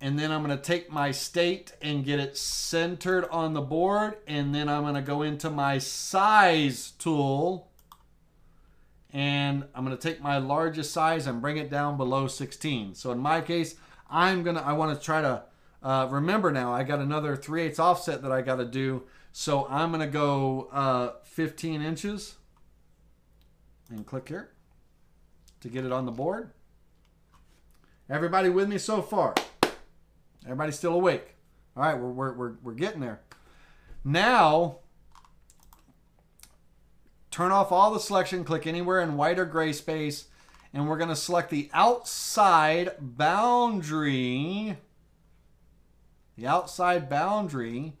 and then I'm going to take my state and get it centered on the board, and then I'm going to go into my size tool, and I'm going to take my largest size and bring it down below sixteen. So in my case, I'm going to I want to try to uh, remember now I got another three eighths offset that I got to do. So I'm going to go uh, fifteen inches and click here to get it on the board. Everybody with me so far? Everybody still awake? All right, we're, we're, we're, we're getting there. Now, turn off all the selection, click anywhere in white or gray space, and we're going to select the outside boundary, the outside boundary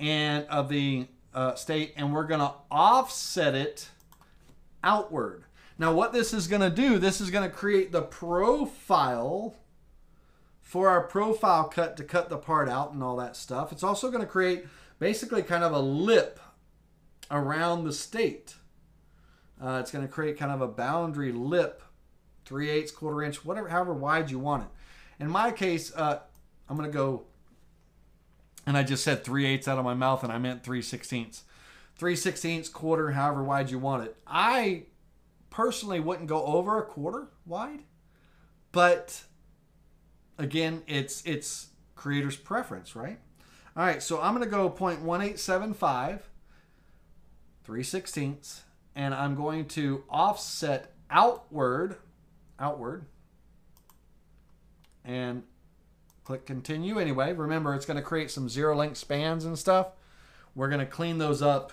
and of the uh, state, and we're going to offset it outward. Now what this is going to do, this is going to create the profile for our profile cut to cut the part out and all that stuff. It's also going to create basically kind of a lip around the state. Uh, it's going to create kind of a boundary lip, three eighths, quarter inch, whatever, however wide you want it. In my case, uh, I'm going to go, and I just said three eighths out of my mouth, and I meant three sixteenths. three sixteenths, quarter, however wide you want it. I personally wouldn't go over a quarter wide, but again, it's it's creator's preference, right? All right, so I'm going to go zero point one eight seven five, three sixteenths, and I'm going to offset outward, outward, and click continue anyway. Remember, it's going to create some zero length spans and stuff. We're going to clean those up.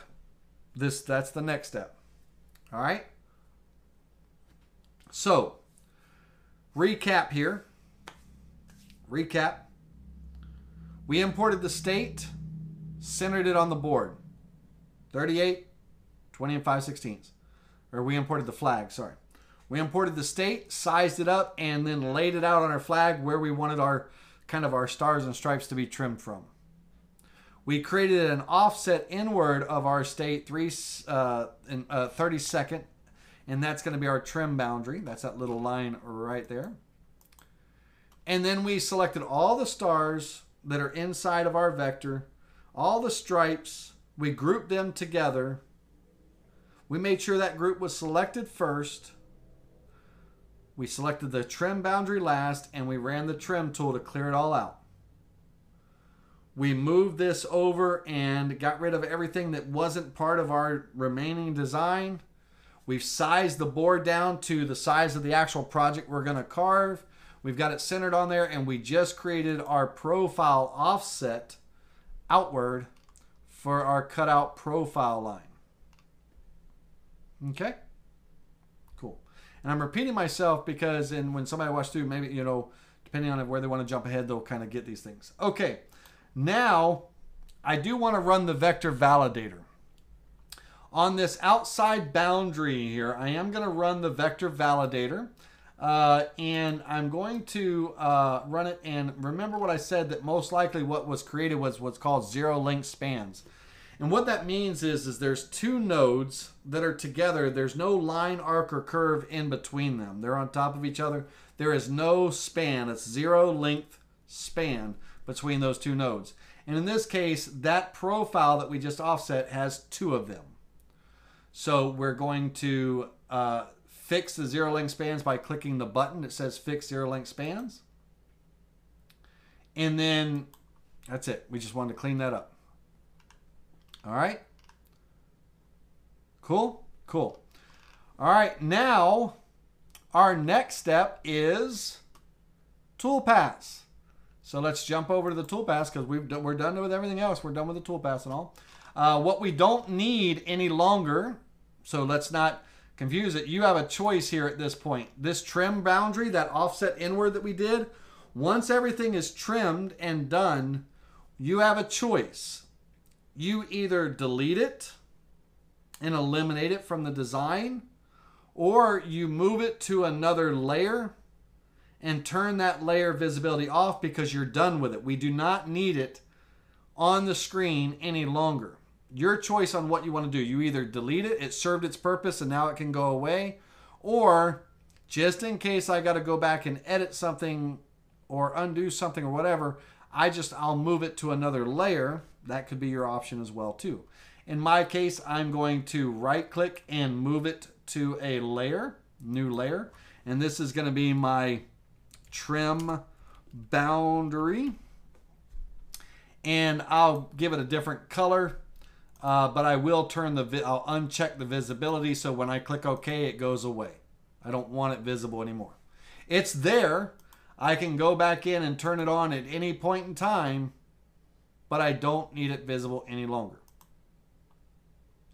This, that's the next step. All right. So, recap here. Recap. We imported the state, centered it on the board. thirty-eight, twenty and five sixteenths. Or we imported the flag, sorry. We imported the state, sized it up, and then laid it out on our flag where we wanted our kind of our stars and stripes to be trimmed from. We created an offset inward of our state three, uh, in, uh, thirty-second, and that's going to be our trim boundary. That's that little line right there. And then we selected all the stars that are inside of our vector, all the stripes. We grouped them together. We made sure that group was selected first. We selected the trim boundary last, and we ran the trim tool to clear it all out. We moved this over and got rid of everything that wasn't part of our remaining design. We've sized the board down to the size of the actual project we're going to carve. We've got it centered on there, and we just created our profile offset outward for our cutout profile line. Okay? Cool. And I'm repeating myself because in, when somebody watches through, maybe, you know, depending on where they want to jump ahead, they'll kind of get these things. Okay. Now, I do want to run the vector validator. On this outside boundary here, I am going to run the vector validator. Uh, and I'm going to uh, run it. And remember what I said, that most likely what was created was what's called zero link spans. And what that means is, is there's two nodes that are together. There's no line, arc, or curve in between them. They're on top of each other. There is no span. It's zero length span between those two nodes. And in this case, that profile that we just offset has two of them. So we're going to uh, fix the zero length spans by clicking the button that says fix zero length spans. And then that's it. We just wanted to clean that up. All right. Cool. Cool. All right. Now our next step is toolpaths. So let's jump over to the toolpaths because we've done, we're done with everything else. We're done with the toolpaths and all. Uh, what we don't need any longer, so let's not confuse it. You have a choice here at this point. This trim boundary, that offset inward that we did, once everything is trimmed and done, you have a choice. You either delete it and eliminate it from the design, or you move it to another layer and turn that layer visibility off because you're done with it. We do not need it on the screen any longer. Your choice on what you want to do. You either delete it, it served its purpose and now it can go away, or just in case I got to go back and edit something or undo something or whatever, I just, I'll move it to another layer. That could be your option as well too. In my case, I'm going to right click and move it to a layer, new layer. And this is going to be my trim boundary, and I'll give it a different color, uh, but I will turn the vi I'll uncheck the visibility, so when I click OK it goes away. I don't want it visible anymore. It's there. I can go back in and turn it on at any point in time, but I don't need it visible any longer.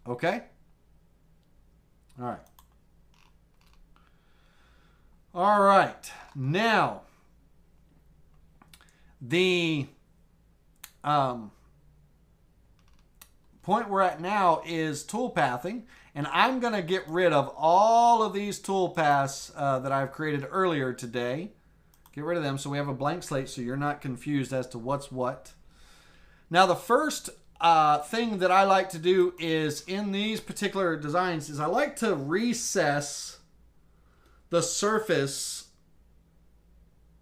Okay? All right. All right, now the um, point we're at now is toolpathing, and I'm going to get rid of all of these toolpaths uh, that I've created earlier today. Get rid of them so we have a blank slate so you're not confused as to what's what. Now the first uh, thing that I like to do is in these particular designs is I like to recess the surface.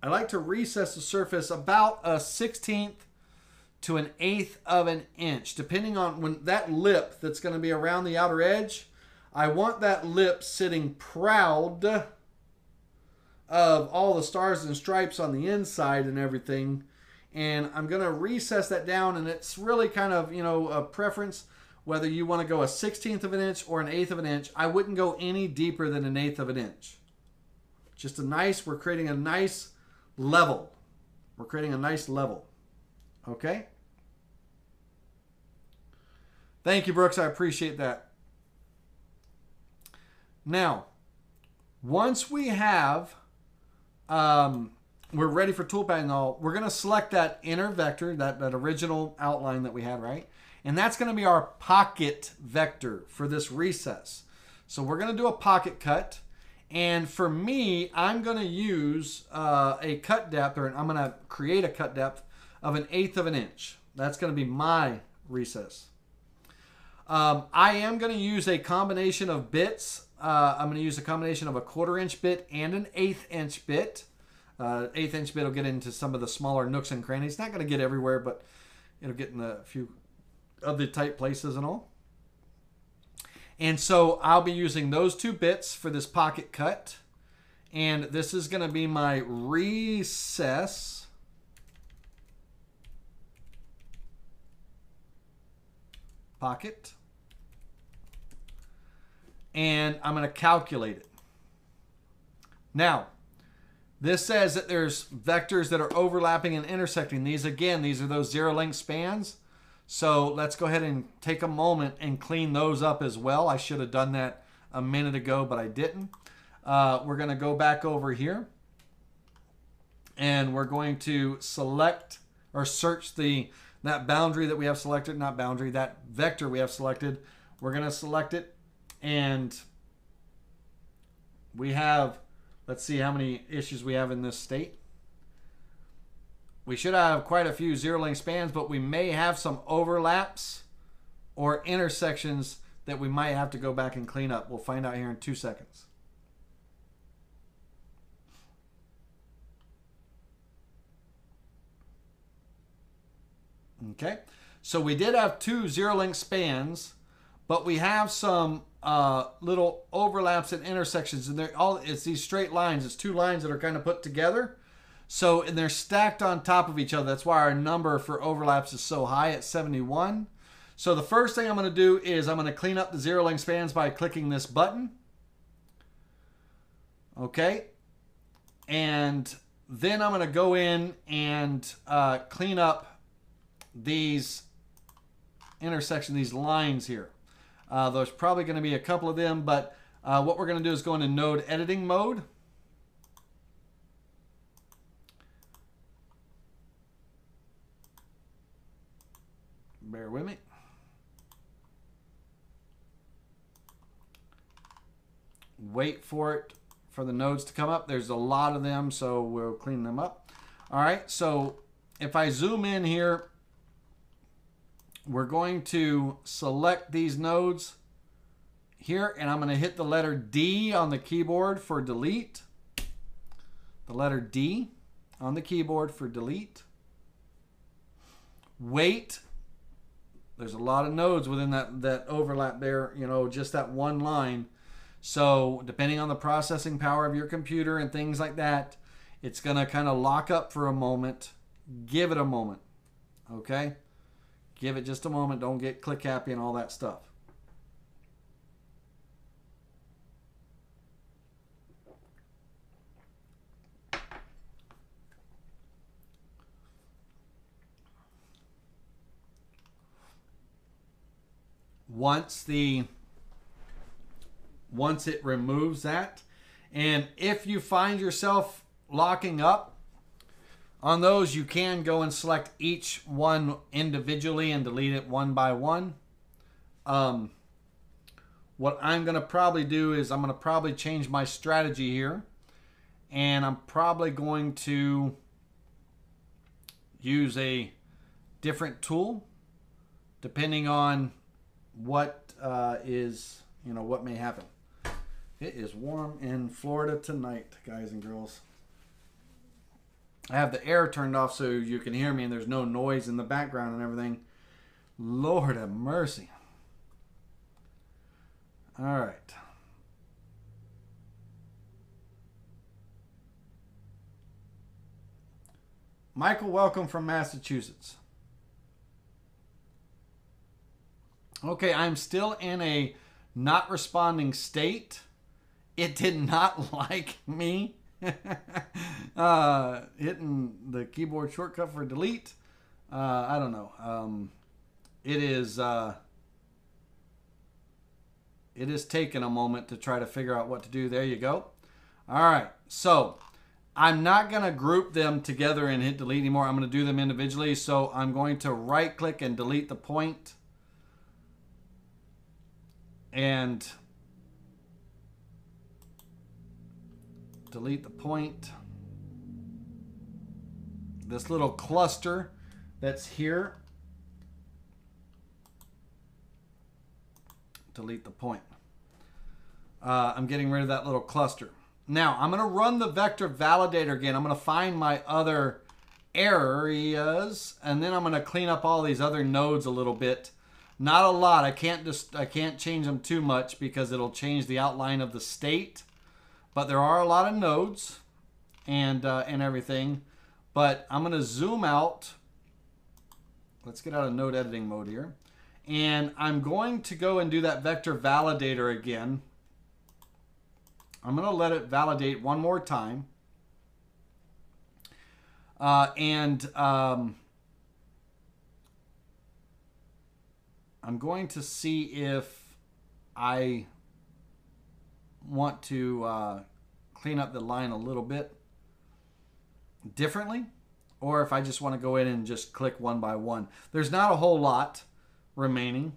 I like to recess the surface about a sixteenth to an eighth of an inch, depending on when that lip that's going to be around the outer edge. I want that lip sitting proud of all the stars and stripes on the inside and everything, and I'm going to recess that down. And it's really kind of, you know, a preference whether you want to go a sixteenth of an inch or an eighth of an inch. I wouldn't go any deeper than an eighth of an inch. Just a nice, we're creating a nice level. We're creating a nice level. Okay? Thank you, Brooks. I appreciate that. Now, once we have, um, we're ready for toolpath and all, we're going to select that inner vector, that, that original outline that we had, right? And that's going to be our pocket vector for this recess. So we're going to do a pocket cut. And for me, I'm going to use uh, a cut depth, or I'm going to create a cut depth of an eighth of an inch. That's going to be my recess. Um, I am going to use a combination of bits. Uh, I'm going to use a combination of a quarter inch bit and an eighth inch bit. Uh, eighth inch bit will get into some of the smaller nooks and crannies. Not going to get everywhere, but it'll get in a few of the tight places and all. And so I'll be using those two bits for this pocket cut. And this is going to be my recess pocket. And I'm going to calculate it. Now, this says that there's vectors that are overlapping and intersecting. These, again, these are those zero length spans. So let's go ahead and take a moment and clean those up as well. I should have done that a minute ago, but I didn't. Uh, we're going to go back over here. And we're going to select or search the that boundary that we have selected. Not boundary, that vector we have selected. We're going to select it. And we have, let's see how many issues we have in this state. We should have quite a few zero length spans, but we may have some overlaps or intersections that we might have to go back and clean up. We'll find out here in two seconds. Okay, so we did have two zero length spans, but we have some uh, little overlaps and intersections, and they're all, it's these straight lines. It's two lines that are kind of put together. So, and they're stacked on top of each other. That's why our number for overlaps is so high at seventy-one. So the first thing I'm going to do is I'm going to clean up the zero length spans by clicking this button. Okay. And then I'm going to go in and uh, clean up these intersections, these lines here. Uh, there's probably going to be a couple of them, but uh, what we're going to do is go into node editing mode. Bear with me. Wait for it for the nodes to come up. There's a lot of them, so we'll clean them up. All right, so if I zoom in here, we're going to select these nodes here, and I'm going to hit the letter D on the keyboard for delete. The letter D on the keyboard for delete. Wait. There's a lot of nodes within that, that overlap there, you know, just that one line. So depending on the processing power of your computer and things like that, it's going to kind of lock up for a moment. Give it a moment, okay? Give it just a moment. Don't get click happy and all that stuff. Once the once it removes that, and if you find yourself locking up on those, you can go and select each one individually and delete it one by one. Um, what I'm gonna probably do is I'm gonna probably change my strategy here, and I'm probably going to use a different tool depending on what uh, is, you know, what may happen. It is warm in Florida tonight, guys and girls. I have the air turned off so you can hear me and there's no noise in the background and everything. Lord have mercy. All right. Michael, welcome from Massachusetts. Okay, I'm still in a not responding state. It did not like me. uh, hitting the keyboard shortcut for delete. Uh, I don't know. Um, it is uh, it is taking a moment to try to figure out what to do. There you go. All right, so I'm not going to group them together and hit delete anymore. I'm going to do them individually. So I'm going to right click and delete the point. And delete the point. This little cluster that's here, delete the point. Uh, I'm getting rid of that little cluster. Now I'm going to run the vector validator again. I'm going to find my other areas, and then I'm going to clean up all these other nodes a little bit. Not a lot. I can't just I can't change them too much because it'll change the outline of the state. But there are a lot of nodes and uh, and everything. But I'm going to zoom out. Let's get out of node editing mode here, and I'm going to go and do that vector validator again. I'm going to let it validate one more time. Uh, and um, I'm going to see if I want to uh, clean up the line a little bit differently, or if I just want to go in and just click one by one. There's not a whole lot remaining.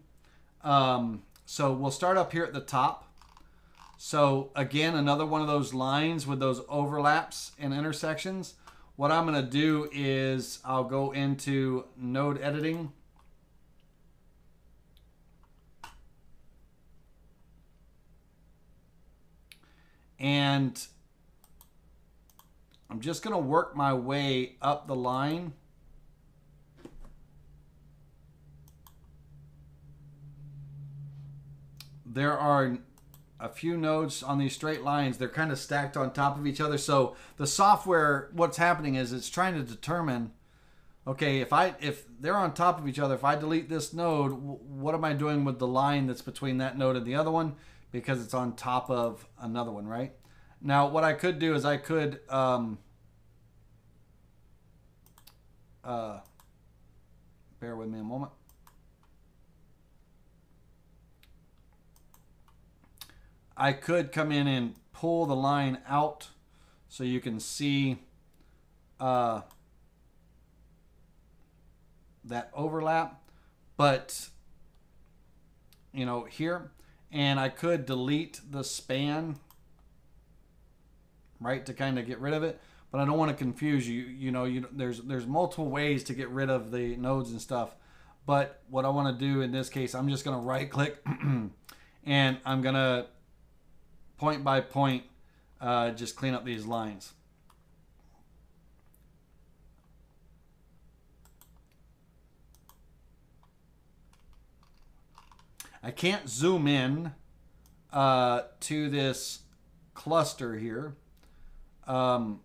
Um, so we'll start up here at the top. So again, another one of those lines with those overlaps and intersections. What I'm going to do is I'll go into node editing. And I'm just going to work my way up the line. There are a few nodes on these straight lines. They're kind of stacked on top of each other. So the software, what's happening is it's trying to determine, okay, if I if they're on top of each other, if I delete this node, what am I doing with the line that's between that node and the other one? Because it's on top of another one, right? Now, what I could do is I could um, uh, bear with me a moment. I could come in and pull the line out so you can see uh, that overlap, but you know, here, and I could delete the span, right, to kind of get rid of it, but I don't want to confuse you. You know, you, there's there's multiple ways to get rid of the nodes and stuff, but what I want to do in this case, I'm just going to right click and I'm going to point by point, uh, just clean up these lines. I can't zoom in uh, to this cluster here. Um,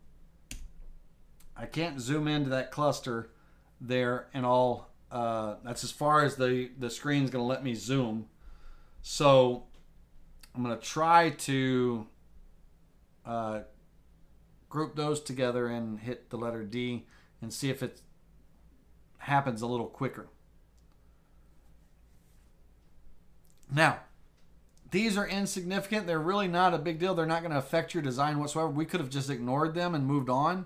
I can't zoom into that cluster there, and all uh, that's as far as the the screen's going to let me zoom. So I'm going to try to uh, group those together and hit the letter D and see if it happens a little quicker. Now, these are insignificant. They're really not a big deal. They're not going to affect your design whatsoever. We could have just ignored them and moved on.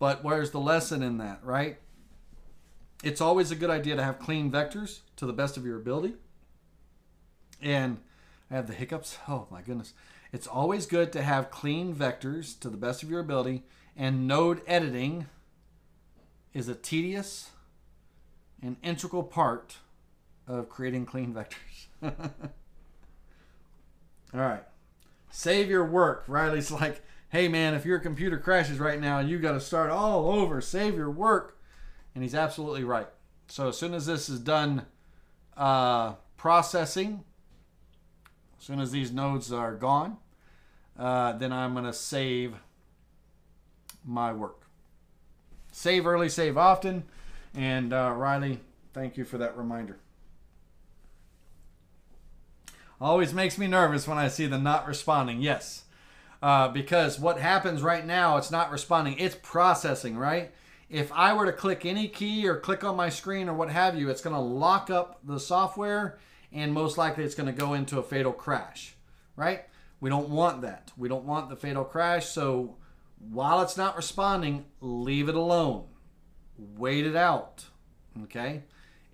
But where's the lesson in that, right? It's always a good idea to have clean vectors to the best of your ability. And I have the hiccups. Oh my goodness. It's always good to have clean vectors to the best of your ability, and node editing is a tedious and integral part of creating clean vectors. All right. Save your work. Riley's like, hey man, if your computer crashes right now, you got to start all over. Save your work. And he's absolutely right. So as soon as this is done uh, processing, as soon as these nodes are gone, uh, then I'm going to save my work. Save early, save often. And uh, Riley, thank you for that reminder. Always makes me nervous when I see the not responding. Yes, uh, because what happens right now, it's not responding. It's processing, right? If I were to click any key or click on my screen or what have you, it's going to lock up the software, and most likely it's going to go into a fatal crash, right? We don't want that. We don't want the fatal crash. So while it's not responding, leave it alone. Wait it out, okay?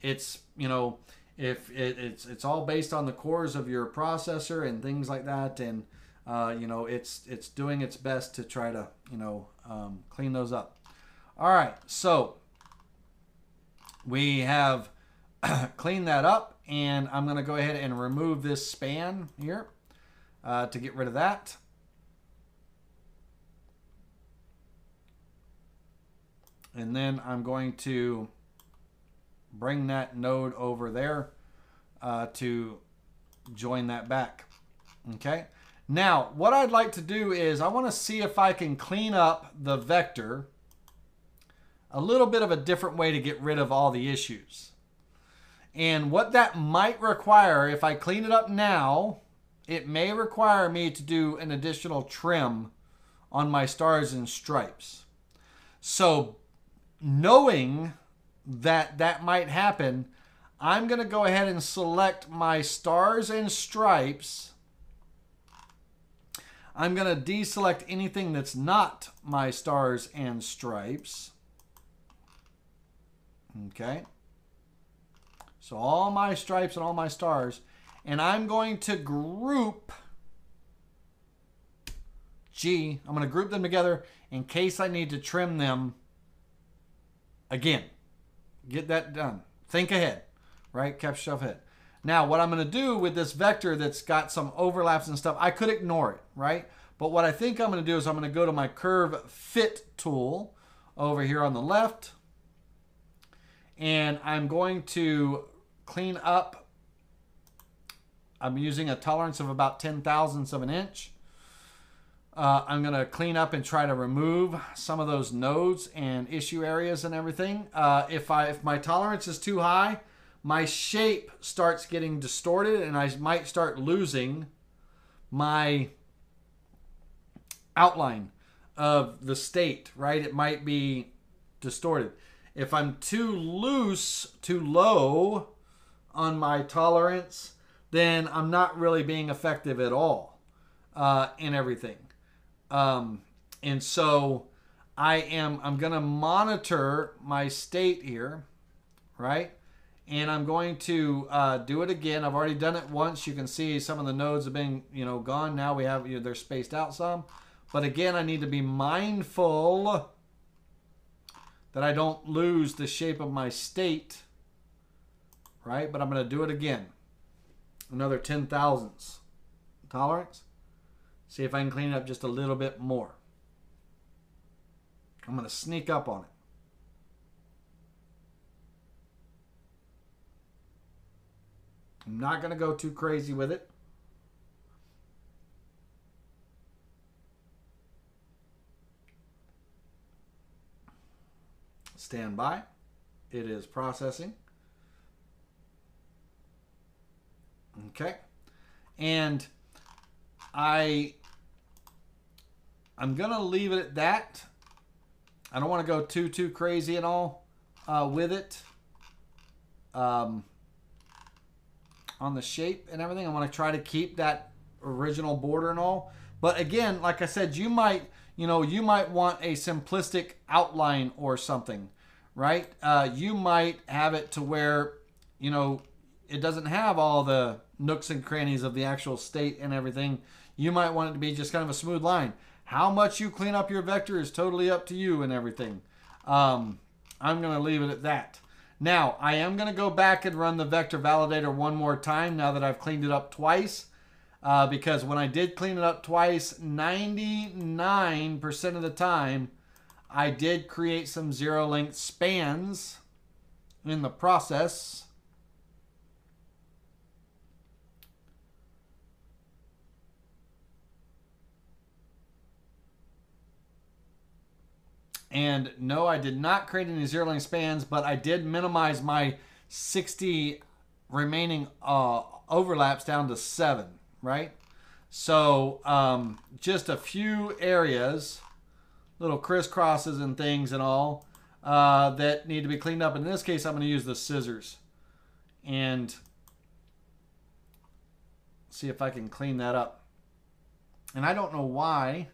It's, you know, if it, it's, it's all based on the cores of your processor and things like that, and uh, you know, it's it's doing its best to try to, you know, um, clean those up. All right, so we have cleaned that up, and I'm going to go ahead and remove this span here uh, to get rid of that. And then I'm going to bring that node over there uh, to join that back. Okay. Now, what I'd like to do is I want to see if I can clean up the vector a little bit of a different way to get rid of all the issues. And what that might require, if I clean it up now, it may require me to do an additional trim on my stars and stripes. So knowing that that might happen, I'm going to go ahead and select my stars and stripes. I'm going to deselect anything that's not my stars and stripes. Okay. So all my stripes and all my stars. And I'm going to group, G, I'm going to group them together in case I need to trim them again. Get that done. Think ahead, right? Kept shelf ahead. Now, what I'm going to do with this vector that's got some overlaps and stuff, I could ignore it, right? But what I think I'm going to do is I'm going to go to my curve fit tool over here on the left. And I'm going to clean up. I'm using a tolerance of about ten thousandths of an inch. Uh, I'm going to clean up and try to remove some of those nodes and issue areas and everything. Uh, if, I, if my tolerance is too high, my shape starts getting distorted and I might start losing my outline of the state, right? It might be distorted. If I'm too loose, too low on my tolerance, then I'm not really being effective at all uh, in everything. Um, and so I am, I'm going to monitor my state here, right? And I'm going to uh, do it again. I've already done it once. You can see some of the nodes have been, you know, gone. Now we have, you know, they're spaced out some. But again, I need to be mindful that I don't lose the shape of my state, right? But I'm going to do it again. Another ten thousandths tolerance. See if I can clean it up just a little bit more. I'm going to sneak up on it. I'm not going to go too crazy with it. Stand by. It is processing. Okay. And I... I'm going to leave it at that. I don't want to go too, too crazy at all uh, with it. Um, on the shape and everything. I want to try to keep that original border and all. But again, like I said, you might, you know, you might want a simplistic outline or something, right? Uh, you might have it to where, you know, it doesn't have all the nooks and crannies of the actual state and everything. You might want it to be just kind of a smooth line. How much you clean up your vector is totally up to you and everything. Um, I'm going to leave it at that. Now, I am going to go back and run the vector validator one more time now that I've cleaned it up twice. Uh, because when I did clean it up twice, ninety-nine percent of the time, I did create some zero-length spans in the process. And no, I did not create any zero-length spans, but I did minimize my sixty remaining uh, overlaps down to seven, right? So um, just a few areas, little crisscrosses and things and all uh, that need to be cleaned up. And in this case, I'm going to use the scissors and see if I can clean that up. And I don't know why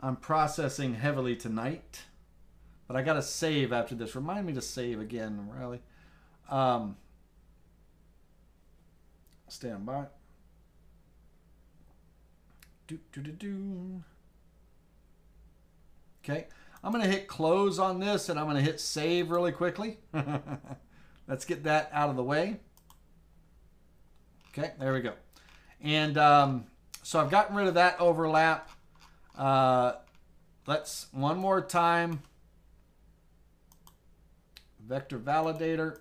I'm processing heavily tonight, but I got to save after this. Remind me to save again, Riley. Um, stand by. Do, do, do, do. Okay, I'm going to hit close on this, and I'm going to hit save really quickly. Let's get that out of the way. Okay, there we go. And um, so I've gotten rid of that overlap. Uh, let's, one more time. Vector validator.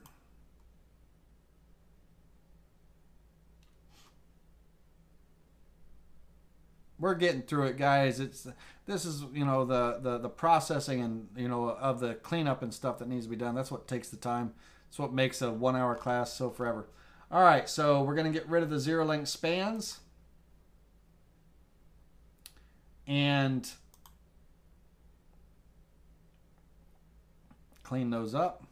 We're getting through it, guys. It's this is you know the, the the processing and you know of the cleanup and stuff that needs to be done. That's what takes the time. That's what makes a one-hour class so forever. All right, so we're gonna get rid of the zero-length spans, and clean those up.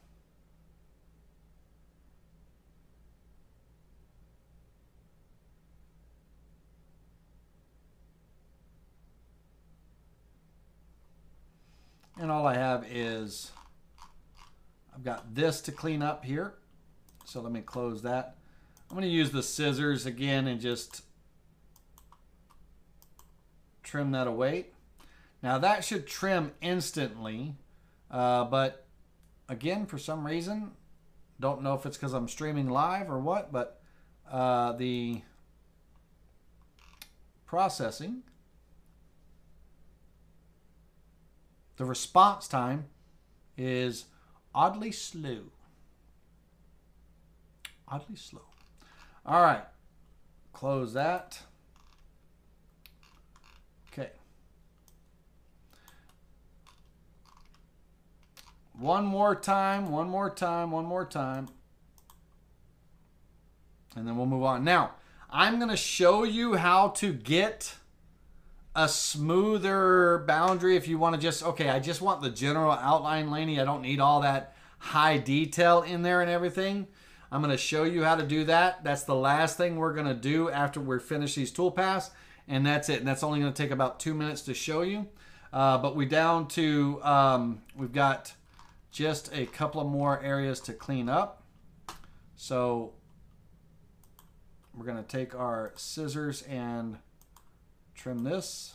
And all I have is, I've got this to clean up here. So let me close that. I'm going to use the scissors again and just trim that away. Now that should trim instantly. Uh, but again, for some reason, don't know if it's because I'm streaming live or what, but uh, the processing, the response time is oddly slow. Oddly slow. All right. Close that. Okay. One more time, one more time, one more time. And then we'll move on. Now, I'm going to show you how to get a smoother boundary if you want to just, okay, I just want the general outline, Laney. I don't need all that high detail in there and everything. I'm going to show you how to do that. That's the last thing we're going to do after we finish these tool paths, and that's it. And that's only going to take about two minutes to show you. Uh, but we're down to, um, we've got just a couple of more areas to clean up. So we're going to take our scissors and trim this.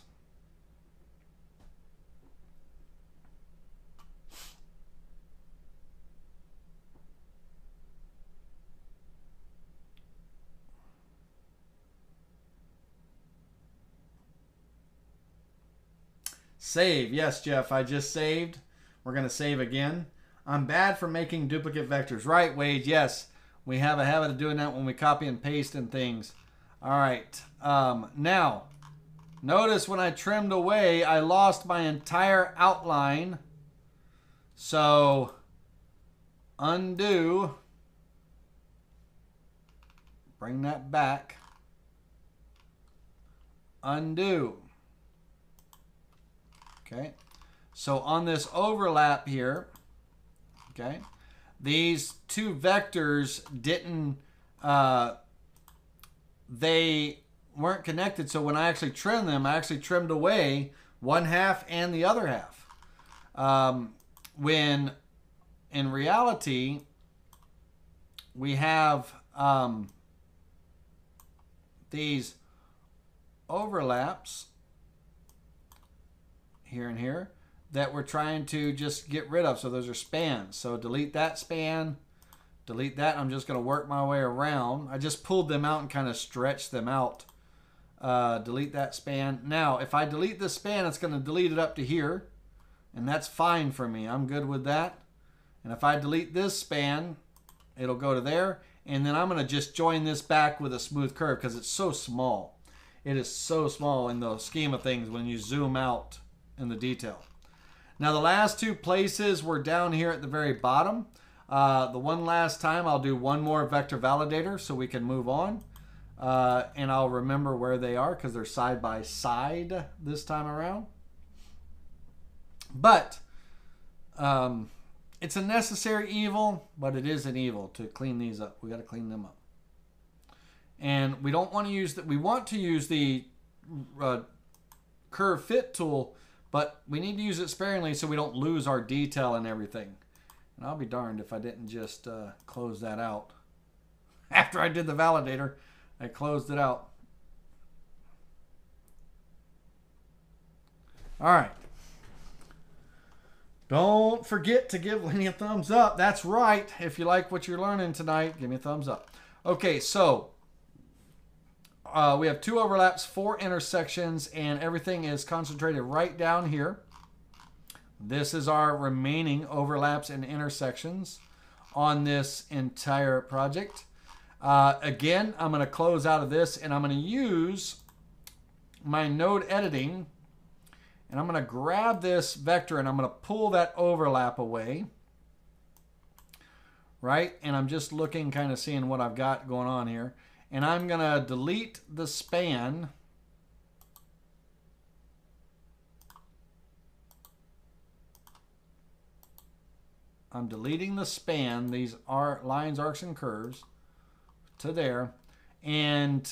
Save. Yes, Jeff, I just saved. We're going to save again. I'm bad for making duplicate vectors. Right, Wade? Yes, we have a habit of doing that when we copy and paste and things. All right. Um, now, notice when I trimmed away, I lost my entire outline. So, undo. Bring that back. Undo. Okay. So, on this overlap here, okay, these two vectors didn't, uh, they... weren't connected, so when I actually trimmed them, I actually trimmed away one half and the other half. Um, when in reality, we have um, these overlaps here and here that we're trying to just get rid of. So those are spans. So delete that span. Delete that. I'm just going to work my way around. I just pulled them out and kind of stretched them out. Uh, delete that span. Now, if I delete this span, it's going to delete it up to here. And that's fine for me. I'm good with that. And if I delete this span, it'll go to there. And then I'm going to just join this back with a smooth curve because it's so small. It is so small in the scheme of things when you zoom out in the detail. Now, the last two places were down here at the very bottom. Uh, the one last time, I'll do one more vector validator so we can move on. Uh, and I'll remember where they are because they're side by side this time around. But um, it's a necessary evil, but it is an evil to clean these up. We got to clean them up. And we don't want to use that. We want to use the uh, curve fit tool, but we need to use it sparingly so we don't lose our detail and everything. And I'll be darned if I didn't just uh, close that out. After I did the validator, I closed it out. All right. Don't forget to give Laney a thumbs up. That's right. If you like what you're learning tonight, give me a thumbs up. Okay, so uh, we have two overlaps, four intersections, and everything is concentrated right down here. This is our remaining overlaps and intersections on this entire project. Uh, again, I'm going to close out of this, and I'm going to use my node editing. And I'm going to grab this vector and I'm going to pull that overlap away. Right? And I'm just looking, kind of seeing what I've got going on here. And I'm going to delete the span. I'm deleting the span, these are lines, arcs, and curves, to there. And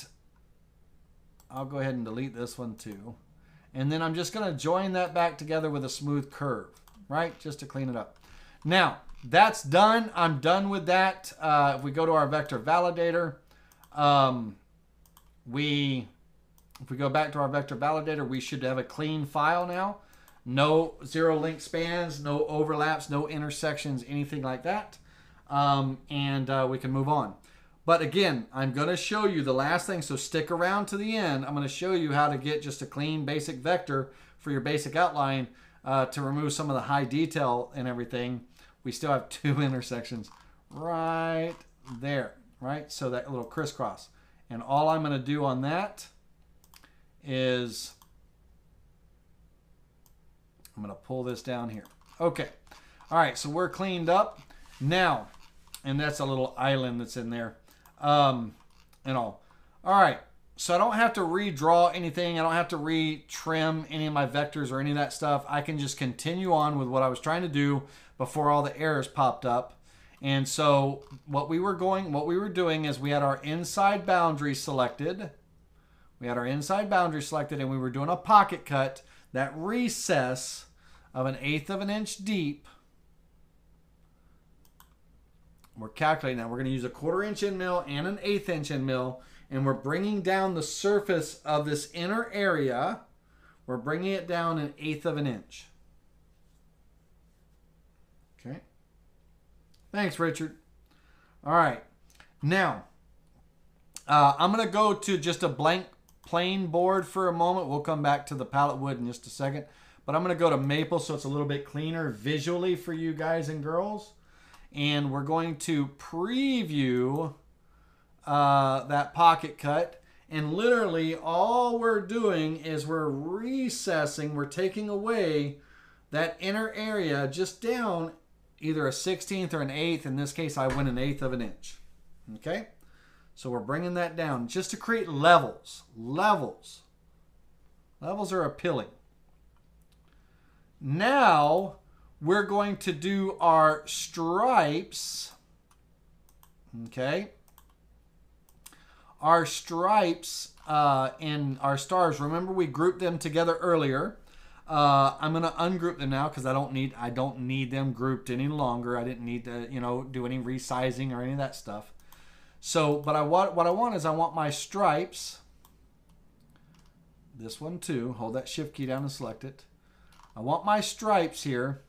I'll go ahead and delete this one too. And then I'm just going to join that back together with a smooth curve, right? Just to clean it up. Now, that's done. I'm done with that. Uh, if we go to our vector validator, um, we, if we go back to our vector validator, we should have a clean file now. No zero link spans, no overlaps, no intersections, anything like that. Um, and uh, we can move on. But again, I'm going to show you the last thing, so stick around to the end. I'm going to show you how to get just a clean basic vector for your basic outline uh, to remove some of the high detail and everything. We still have two intersections right there, right? So that little crisscross. And all I'm going to do on that is I'm going to pull this down here. Okay. All right, so we're cleaned up now. And that's a little island that's in there. Um, and all. All right. So I don't have to redraw anything. I don't have to retrim any of my vectors or any of that stuff. I can just continue on with what I was trying to do before all the errors popped up. And so what we were going, what we were doing is we had our inside boundary selected. We had our inside boundary selected and we were doing a pocket cut, that recess of an eighth of an inch deep. We're calculating that. We're going to use a quarter inch end mill and an eighth inch end mill, and we're bringing down the surface of this inner area. We're bringing it down an eighth of an inch. Okay. Thanks, Richard. All right. Now, uh, I'm going to go to just a blank plain board for a moment. We'll come back to the pallet wood in just a second, but I'm going to go to maple so it's a little bit cleaner visually for you guys and girls. And we're going to preview uh, that pocket cut. And literally all we're doing is we're recessing, we're taking away that inner area just down either a sixteenth or an eighth. In this case, I went an eighth of an inch. Okay? So we're bringing that down just to create levels. Levels. Levels are appealing. Now, we're going to do our stripes, okay? Our stripes uh, and our stars, remember we grouped them together earlier. Uh, I'm gonna ungroup them now because I don't need I don't need them grouped any longer. I didn't need to, you know, do any resizing or any of that stuff. So, but I want, what I want is I want my stripes, this one too, hold that shift key down and select it. I want my stripes here.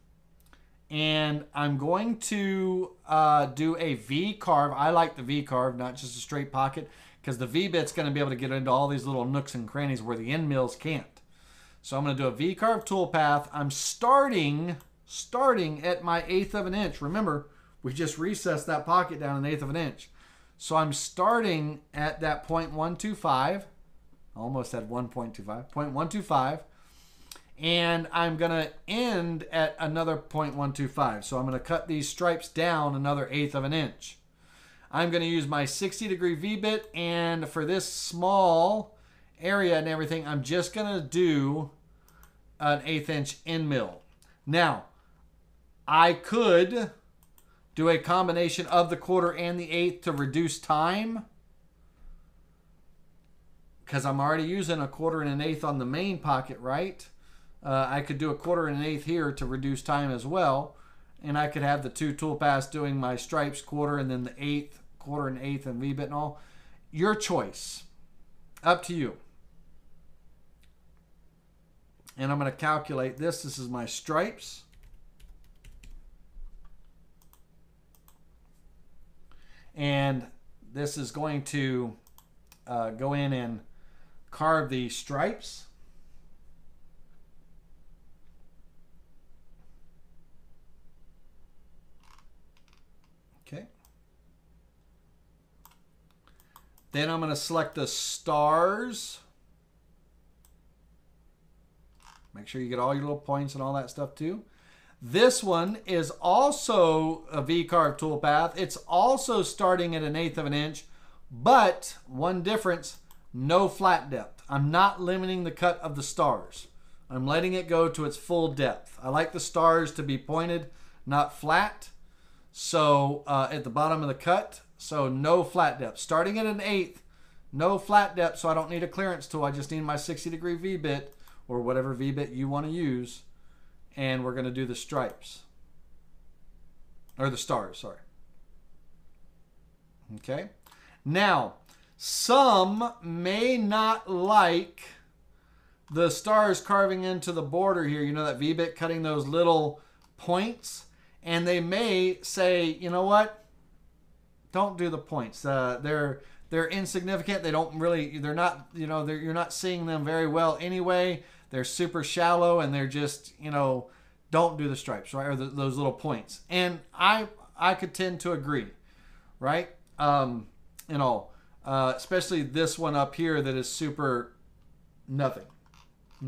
And I'm going to uh, do a V carve. I like the V carve, not just a straight pocket, because the V bit's going to be able to get into all these little nooks and crannies where the end mills can't. So I'm going to do a V carve toolpath. I'm starting, starting at my eighth of an inch. Remember, we just recessed that pocket down an eighth of an inch. So I'm starting at that point one two five. I almost had one point two five. point one two five. And I'm going to end at another point one two five. So I'm going to cut these stripes down another eighth of an inch. I'm going to use my sixty degree V-bit. And for this small area and everything, I'm just going to do an eighth inch end mill. Now, I could do a combination of the quarter and the eighth to reduce time, because I'm already using a quarter and an eighth on the main pocket, right? Uh, I could do a quarter and an eighth here to reduce time as well. And I could have the two toolpaths doing my stripes quarter and then the eighth, quarter and eighth and V-bit and all. Your choice. Up to you. And I'm going to calculate this. This is my stripes. And this is going to uh, go in and carve the stripes. Okay. Then I'm going to select the stars. Make sure you get all your little points and all that stuff too. This one is also a V-carve toolpath. It's also starting at an eighth of an inch, but one difference, no flat depth. I'm not limiting the cut of the stars. I'm letting it go to its full depth. I like the stars to be pointed, not flat. So uh, at the bottom of the cut, so no flat depth. Starting at an eighth, no flat depth, so I don't need a clearance tool. I just need my sixty degree V-bit or whatever V-bit you want to use. And we're going to do the stripes, or the stars, sorry. Okay. Now, some may not like the stars carving into the border here. You know, that V-bit cutting those little points. And they may say, you know what? Don't do the points. Uh, they're they're insignificant. They don't really. They're not. You know, you're not seeing them very well anyway. They're super shallow, and they're just, you know, don't do the stripes, right? Or the, those little points. And I I could tend to agree, right? Um, and all, uh, especially this one up here that is super nothing.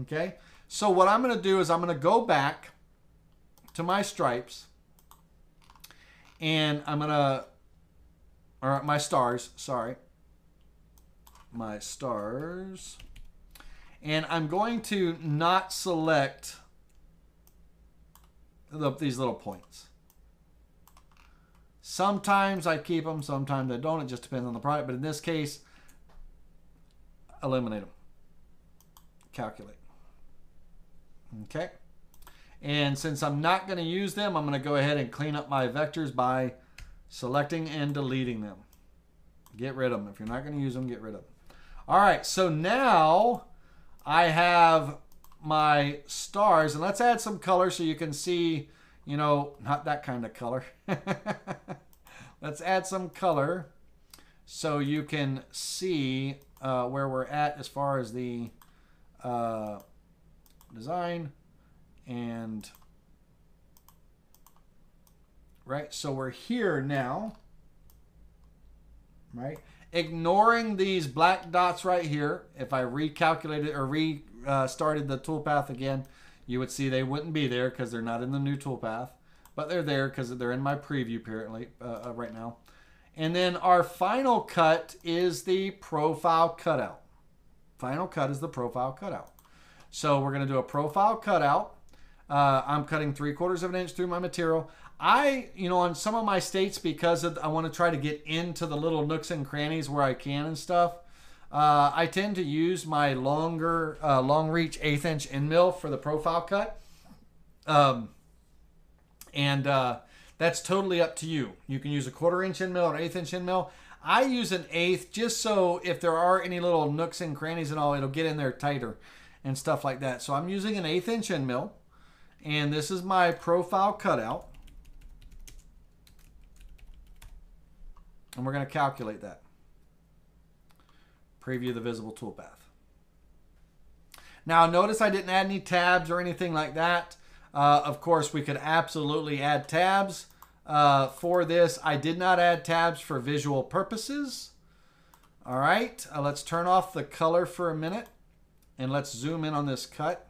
Okay. So what I'm going to do is I'm going to go back to my stripes, and I'm going to, or my stars, sorry, my stars. And I'm going to not select the, these little points. Sometimes I keep them, sometimes I don't. It just depends on the product. But in this case, eliminate them. Calculate. Okay. And since I'm not going to use them, I'm going to go ahead and clean up my vectors by selecting and deleting them. Get rid of them. If you're not going to use them, get rid of them. All right. So now I have my stars, and let's add some color so you can see, you know, not that kind of color. Let's add some color so you can see uh, where we're at as far as the uh, design. And right, so we're here now, right? Ignoring these black dots right here, if I recalculated or restarted uh, the toolpath again, you would see they wouldn't be there because they're not in the new toolpath, but they're there because they're in my preview apparently uh, right now. And then our final cut is the profile cutout. Final cut is the profile cutout. So we're going to do a profile cutout. Uh, I'm cutting three quarters of an inch through my material. I, you know, on some of my states, because of, I want to try to get into the little nooks and crannies where I can and stuff, uh, I tend to use my longer, uh, long reach eighth inch end mill for the profile cut. Um, and uh, that's totally up to you. You can use a quarter inch end mill or eighth inch end mill. I use an eighth just so if there are any little nooks and crannies and all, it'll get in there tighter and stuff like that. So I'm using an eighth inch end mill, and this is my profile cutout. And we're going to calculate that. Preview the visible toolpath. Now notice I didn't add any tabs or anything like that. Uh, of course, we could absolutely add tabs uh, for this. I did not add tabs for visual purposes. All right, uh, let's turn off the color for a minute, and let's zoom in on this cut.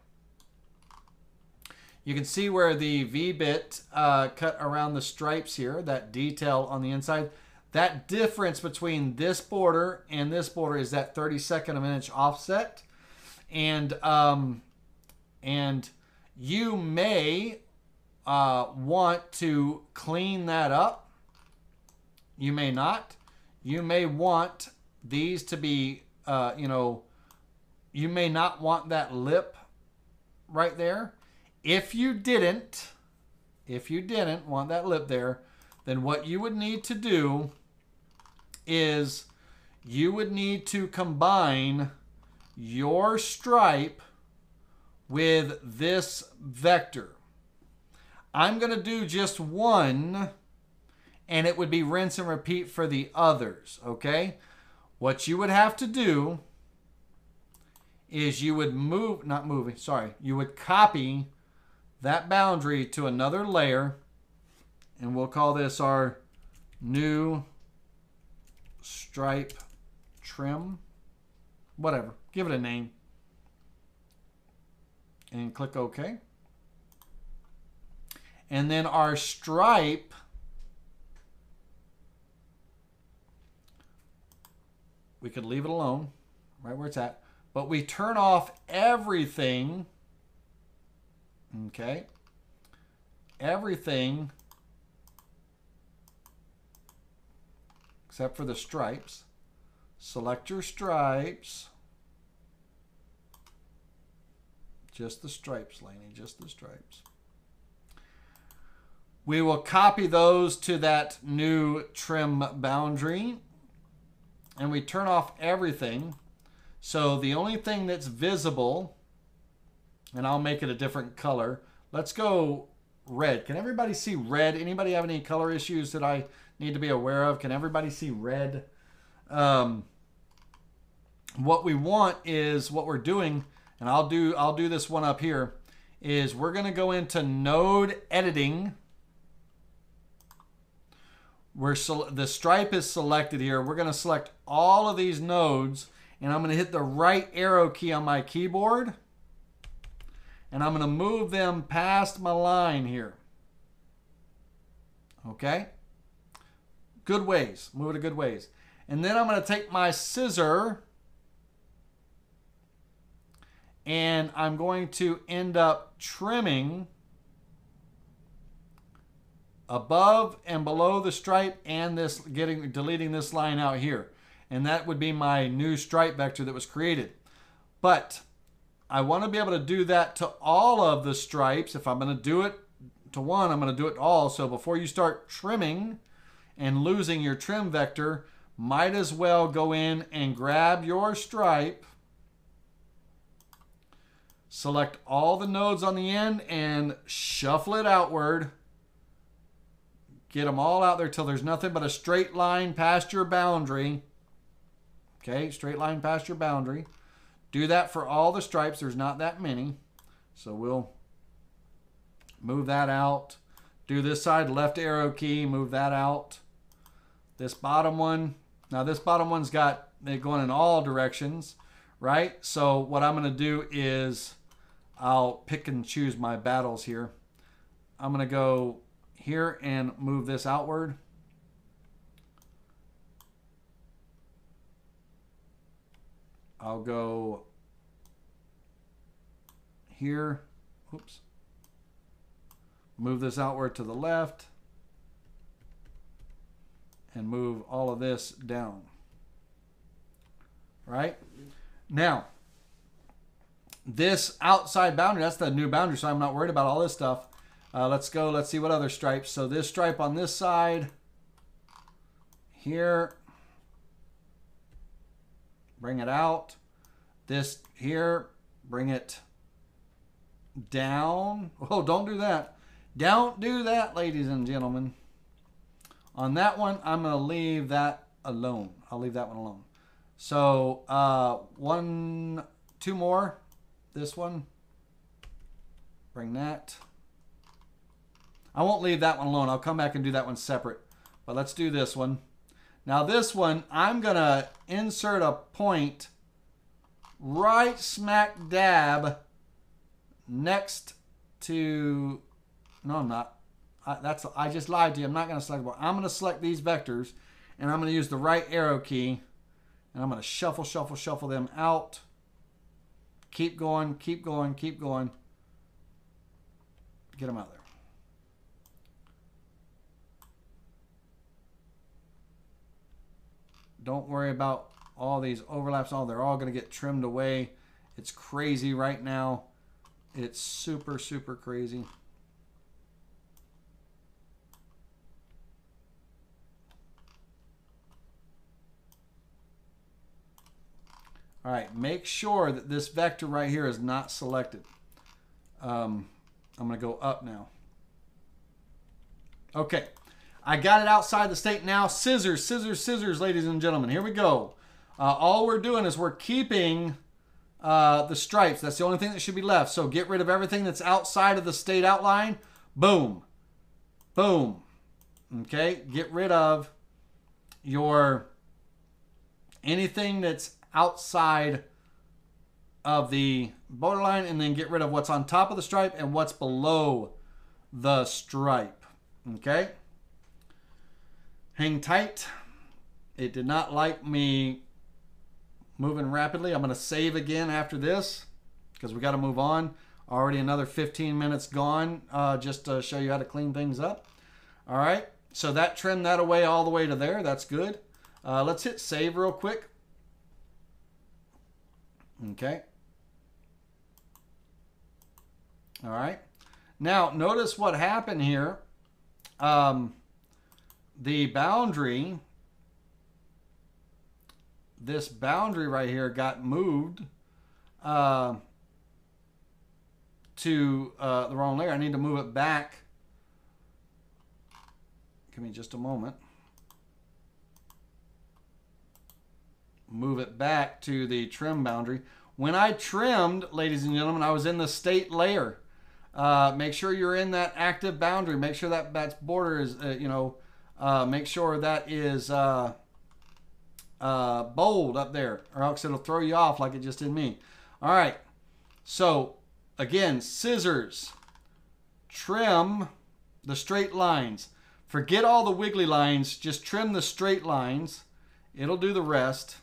You can see where the V-bit uh, cut around the stripes here, that detail on the inside. That difference between this border and this border is that thirty-second of an inch offset. And, um, and you may uh, want to clean that up. You may not. You may want these to be, uh, you know, you may not want that lip right there. If you didn't, if you didn't want that lip there, then what you would need to do is you would need to combine your stripe with this vector. I'm going to do just one, and it would be rinse and repeat for the others, okay? What you would have to do is you would move, not moving, sorry, you would copy that boundary to another layer, and we'll call this our new stripe trim, whatever, give it a name, and click OK. And then our stripe we could leave it alone right where it's at, but we turn off everything, okay, everything except for the stripes. Select your stripes, just the stripes, Laney, just the stripes. We will copy those to that new trim boundary, and we turn off everything. So the only thing that's visible, and I'll make it a different color. Let's go red. Can everybody see red? Anybody have any color issues that I need to be aware of? Can everybody see red? Um, what we want is what we're doing, and I'll do, I'll do this one up here, is we're going to go into node editing. We're the stripe is selected here. We're going to select all of these nodes, and I'm going to hit the right arrow key on my keyboard, and I'm going to move them past my line here. Okay? Good ways. Move it a good ways. And then I'm going to take my scissor, and I'm going to end up trimming above and below the stripe, and this getting deleting this line out here. And that would be my new stripe vector that was created. But I want to be able to do that to all of the stripes. If I'm going to do it to one, I'm going to do it to all. So before you start trimming and losing your trim vector, might as well go in and grab your stripe, select all the nodes on the end, and shuffle it outward. Get them all out there till there's nothing but a straight line past your boundary. Okay, straight line past your boundary. Do that for all the stripes. There's not that many. So we'll move that out. Do this side, left arrow key, move that out. This bottom one. Now this bottom one's got it going in all directions, right? So what I'm going to do is I'll pick and choose my battles here. I'm going to go here and move this outward. I'll go here, oops, move this outward to the left, and move all of this down. Right? Now, this outside boundary, that's the new boundary, so I'm not worried about all this stuff. Uh, let's go, let's see what other stripes. So this stripe on this side, here, bring it out. This here, bring it down. Oh, don't do that. Don't do that, ladies and gentlemen. On that one, I'm going to leave that alone. I'll leave that one alone. So uh, one, two more. This one, bring that. I won't leave that one alone. I'll come back and do that one separate. But let's do this one. Now this one, I'm going to insert a point right smack dab next to, no I'm not, I, that's, I just lied to you, I'm not going to select, I'm going to select these vectors, and I'm going to use the right arrow key, and I'm going to shuffle, shuffle, shuffle them out, keep going, keep going, keep going, get them out there. Don't worry about all these overlaps. All they're all going to get trimmed away. It's crazy right now. It's super, super crazy. All right, make sure that this vector right here is not selected. Um, I'm going to go up now. Okay. I got it outside the state now. Scissors, scissors, scissors, ladies and gentlemen. Here we go. Uh, all we're doing is we're keeping uh, the stripes. That's the only thing that should be left. So get rid of everything that's outside of the state outline. Boom. Boom. Okay. Get rid of your anything that's outside of the borderline, and then get rid of what's on top of the stripe and what's below the stripe. Okay. Hang tight. It did not like me moving rapidly. I'm going to save again after this because we got to move on. Already another fifteen minutes gone, uh, just to show you how to clean things up. All right. So that trimmed that away all the way to there. That's good. Uh, let's hit save real quick. Okay. All right. Now notice what happened here. Um, the boundary... This boundary right here got moved uh, to uh, the wrong layer. I need to move it back. Give me just a moment. Move it back to the trim boundary. When I trimmed, ladies and gentlemen, I was in the state layer. Uh, make sure you're in that active boundary. Make sure that that border is, uh, you know, uh, make sure that is... Uh, Uh, bold up there, or else it'll throw you off like it just did me. All right, so again, scissors, trim the straight lines. Forget all the wiggly lines, just trim the straight lines. It'll do the rest.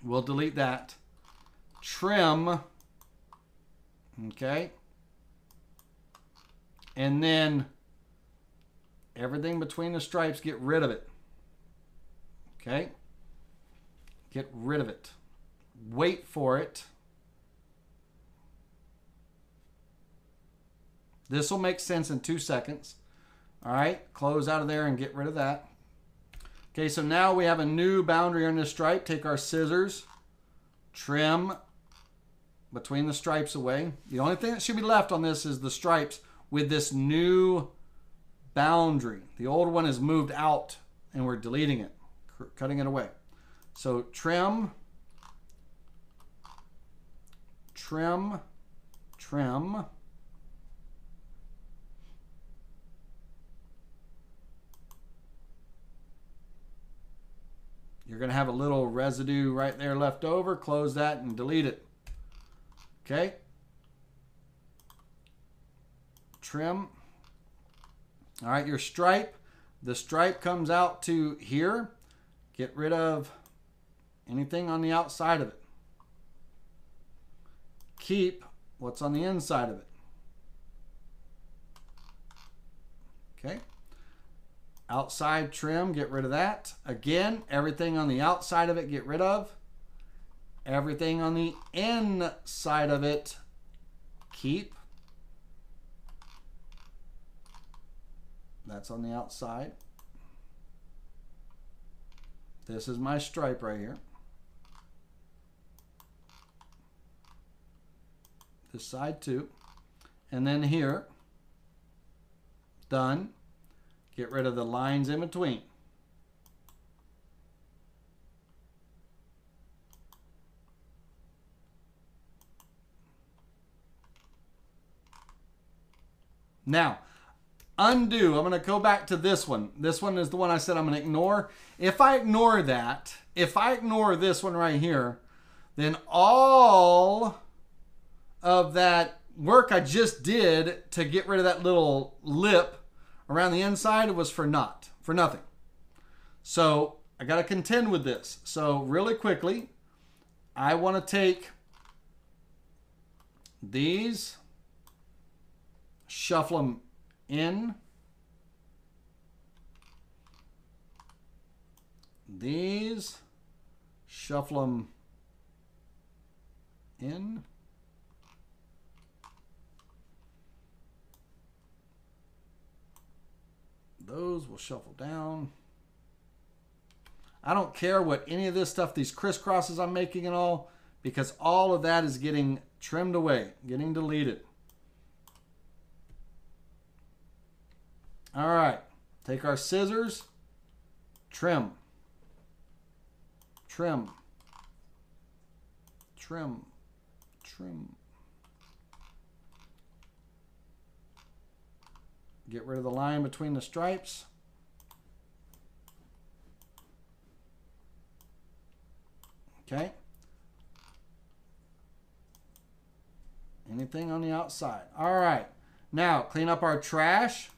We'll delete that. Trim, okay. And then everything between the stripes, get rid of it. Okay, get rid of it. Wait for it. This will make sense in two seconds. All right, close out of there and get rid of that. Okay, so now we have a new boundary on this stripe. Take our scissors, trim between the stripes away. The only thing that should be left on this is the stripes with this new boundary. The old one is moved out and we're deleting it. Cutting it away. So trim, trim, trim. You're going to have a little residue right there left over. Close that and delete it. Okay. Trim. All right, your stripe. The stripe comes out to here. Get rid of anything on the outside of it. Keep what's on the inside of it. Okay. Outside trim, get rid of that. Again, everything on the outside of it, get rid of. Everything on the inside of it, keep. That's on the outside. This is my stripe right here. This side too. And then here, done. Get rid of the lines in between. Now, undo. I'm going to go back to this one. This one is the one I said I'm going to ignore. If I ignore that, if I ignore this one right here, then all of that work I just did to get rid of that little lip around the inside was for naught, for nothing. So I got to contend with this. So really quickly, I want to take these, shuffle them in, these, shuffle them in, those will shuffle down. I don't care what any of this stuff, these crisscrosses I'm making and all, because all of that is getting trimmed away, getting deleted. All right, take our scissors, trim, trim, trim, trim. Get rid of the line between the stripes. Okay. Anything on the outside. All right. Now clean up our trash.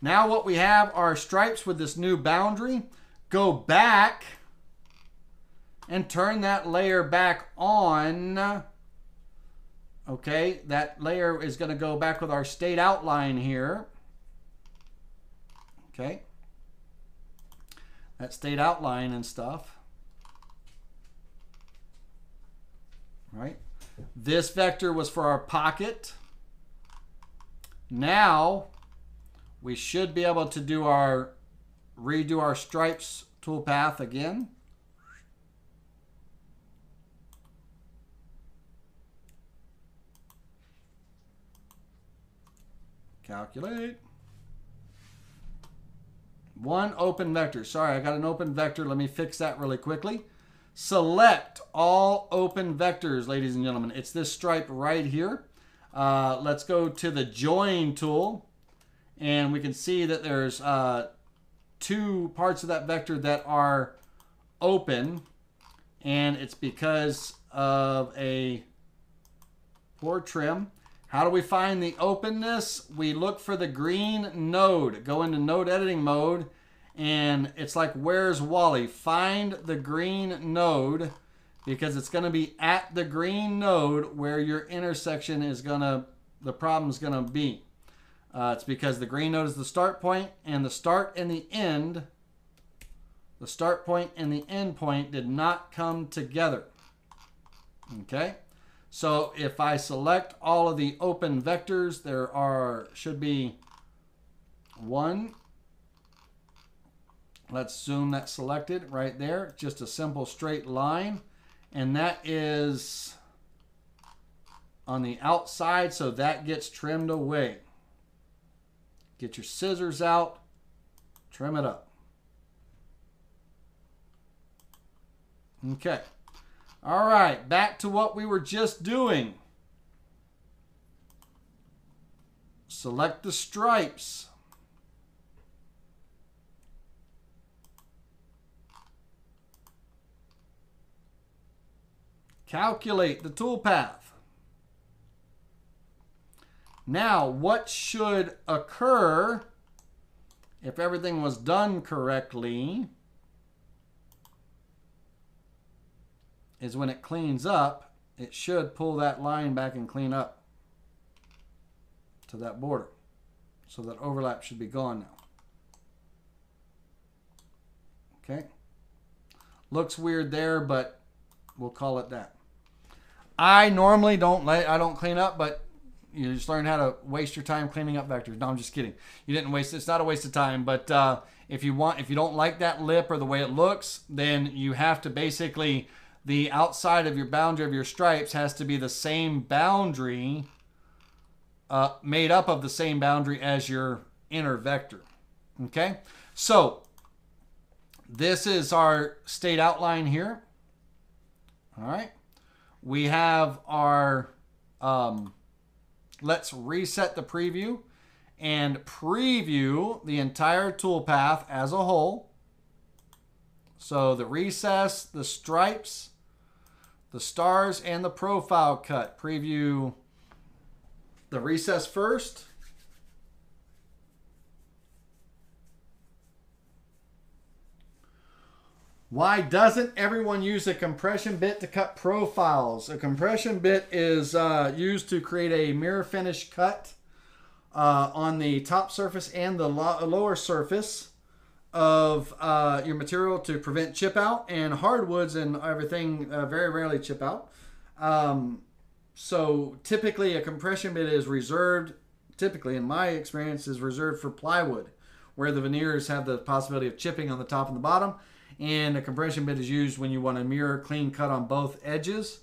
Now what we have are stripes with this new boundary. Go back and turn that layer back on. Okay, that layer is going to go back with our state outline here. Okay. That state outline and stuff. All right. This vector was for our pocket. Now we should be able to do our redo our stripes toolpath again. Calculate. One open vector. Sorry, I got an open vector. Let me fix that really quickly. Select all open vectors, ladies and gentlemen. It's this stripe right here. Uh, let's go to the join tool. And we can see that there's uh, two parts of that vector that are open. And it's because of a poor trim. How do we find the openness? We look for the green node. Go into node editing mode, and it's like, where's Wally? Find the green node, because it's going to be at the green node where your intersection is going to, the problem is going to be. Uh, it's because the green node is the start point, and the start and the end, the start point and the end point did not come together. Okay? So if I select all of the open vectors, there are, should be one. Let's zoom that selected right there. Just a simple straight line. And that is on the outside, so that gets trimmed away. Get your scissors out, trim it up. Okay. All right, back to what we were just doing. Select the stripes. Calculate the toolpath. Now, what should occur if everything was done correctly? Is when it cleans up, it should pull that line back and clean up to that border. So that overlap should be gone now. Okay. Looks weird there, but we'll call it that. I normally don't lay, I don't clean up, but you just learn how to waste your time cleaning up vectors. No, I'm just kidding. You didn't waste, it's not a waste of time, but uh, if you want, if you don't like that lip or the way it looks, then you have to basically, the outside of your boundary of your stripes has to be the same boundary, uh, made up of the same boundary as your inner vector. Okay? So, this is our state outline here. All right? We have our, um, let's reset the preview and preview the entire toolpath as a whole. So the recess, the stripes, the stars, and the profile cut. Preview the recess first. Why doesn't everyone use a compression bit to cut profiles? A compression bit is uh, used to create a mirror finish cut uh, on the top surface and the lo- lower surface of uh, your material to prevent chip out, and hardwoods and everything uh, very rarely chip out. Um, so typically a compression bit is reserved, typically in my experience, is reserved for plywood, where the veneers have the possibility of chipping on the top and the bottom, and a compression bit is used when you want a mirror clean cut on both edges.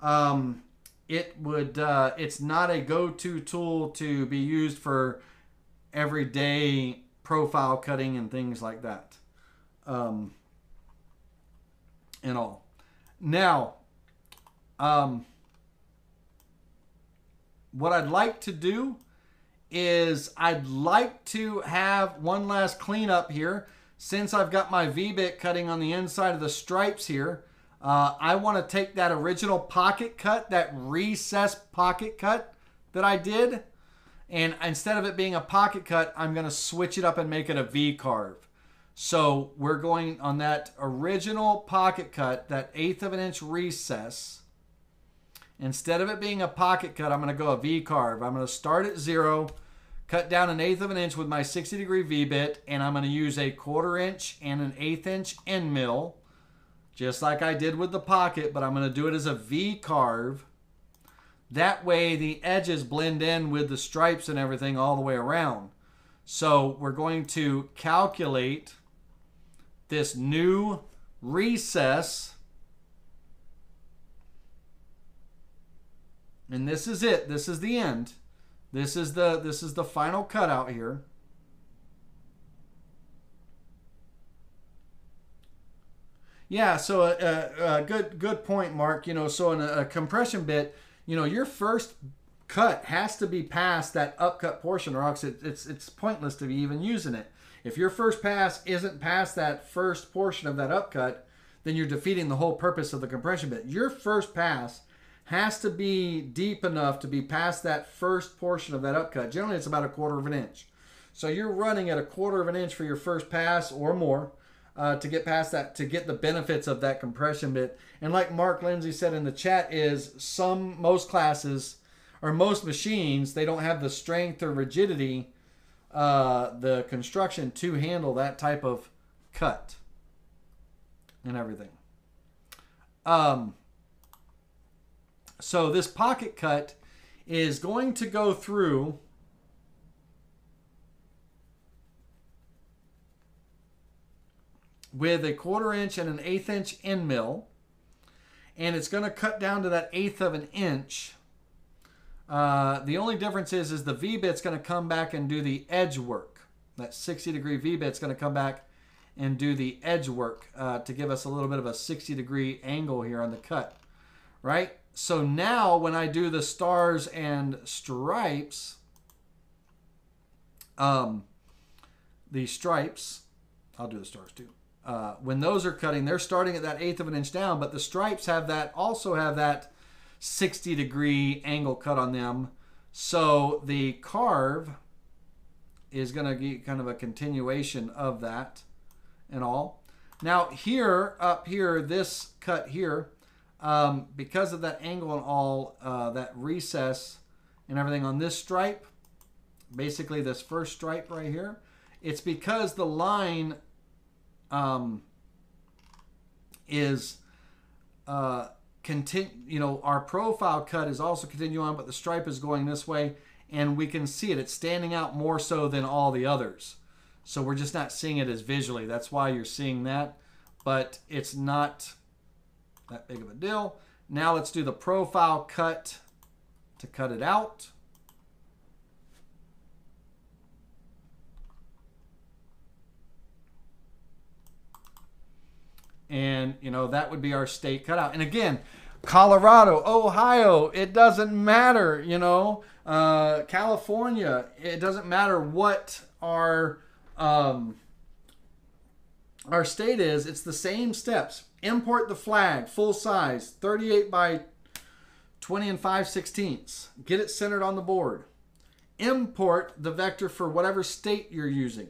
Um, it would uh, it's not a go-to tool to be used for everyday profile cutting and things like that, um, and all. Now, um, what I'd like to do is I'd like to have one last cleanup here. Since I've got my V-bit cutting on the inside of the stripes here, uh, I want to take that original pocket cut, that recessed pocket cut that I did, and instead of it being a pocket cut, I'm going to switch it up and make it a V-carve. So we're going on that original pocket cut, that eighth of an inch recess. Instead of it being a pocket cut, I'm going to go a V-carve. I'm going to start at zero, cut down an eighth of an inch with my sixty degree V-bit, and I'm going to use a quarter inch and an eighth inch end mill, just like I did with the pocket, but I'm going to do it as a V-carve. That way the edges blend in with the stripes and everything all the way around. So we're going to calculate this new recess. And this is it. This is the end. This is the this is the final cutout here. Yeah. So a, a, a good good point, Mark. You know, so in a, a compression bit, you know, your first cut has to be past that upcut portion, or else it, it's it's pointless to be even using it. If your first pass isn't past that first portion of that upcut, then you're defeating the whole purpose of the compression bit. Your first pass has to be deep enough to be past that first portion of that upcut. Generally, it's about a quarter of an inch. So you're running at a quarter of an inch for your first pass or more uh, to get past that, to get the benefits of that compression bit. And like Mark Lindsay said in the chat, is some, most classes or most machines, they don't have the strength or rigidity, uh, the construction to handle that type of cut and everything. Um, So this pocket cut is going to go through with a quarter inch and an eighth inch end mill, and it's going to cut down to that eighth of an inch. Uh, the only difference is, is the V-bit's going to come back and do the edge work. That sixty degree V-bit's going to come back and do the edge work uh, to give us a little bit of a sixty degree angle here on the cut, right? So now when I do the stars and stripes, um, the stripes, I'll do the stars too. Uh, when those are cutting, they're starting at that eighth of an inch down, but the stripes have that, also have that sixty degree angle cut on them. So the carve is gonna be kind of a continuation of that and all. Now here, up here, this cut here, Um, because of that angle and all, uh, that recess and everything on this stripe, basically this first stripe right here, it's because the line um, is uh, continue, you know, our profile cut is also continuing on, but the stripe is going this way, and we can see it. It's standing out more so than all the others. So we're just not seeing it as visually. That's why you're seeing that, but it's not that big of a deal. Now let's do the profile cut to cut it out. And, you know, that would be our state cutout. And again, Colorado, Ohio, it doesn't matter, you know, uh, California, it doesn't matter what our, um, our state is, it's the same steps. Import the flag, full size, thirty-eight by twenty and five sixteenths. Get it centered on the board. Import the vector for whatever state you're using.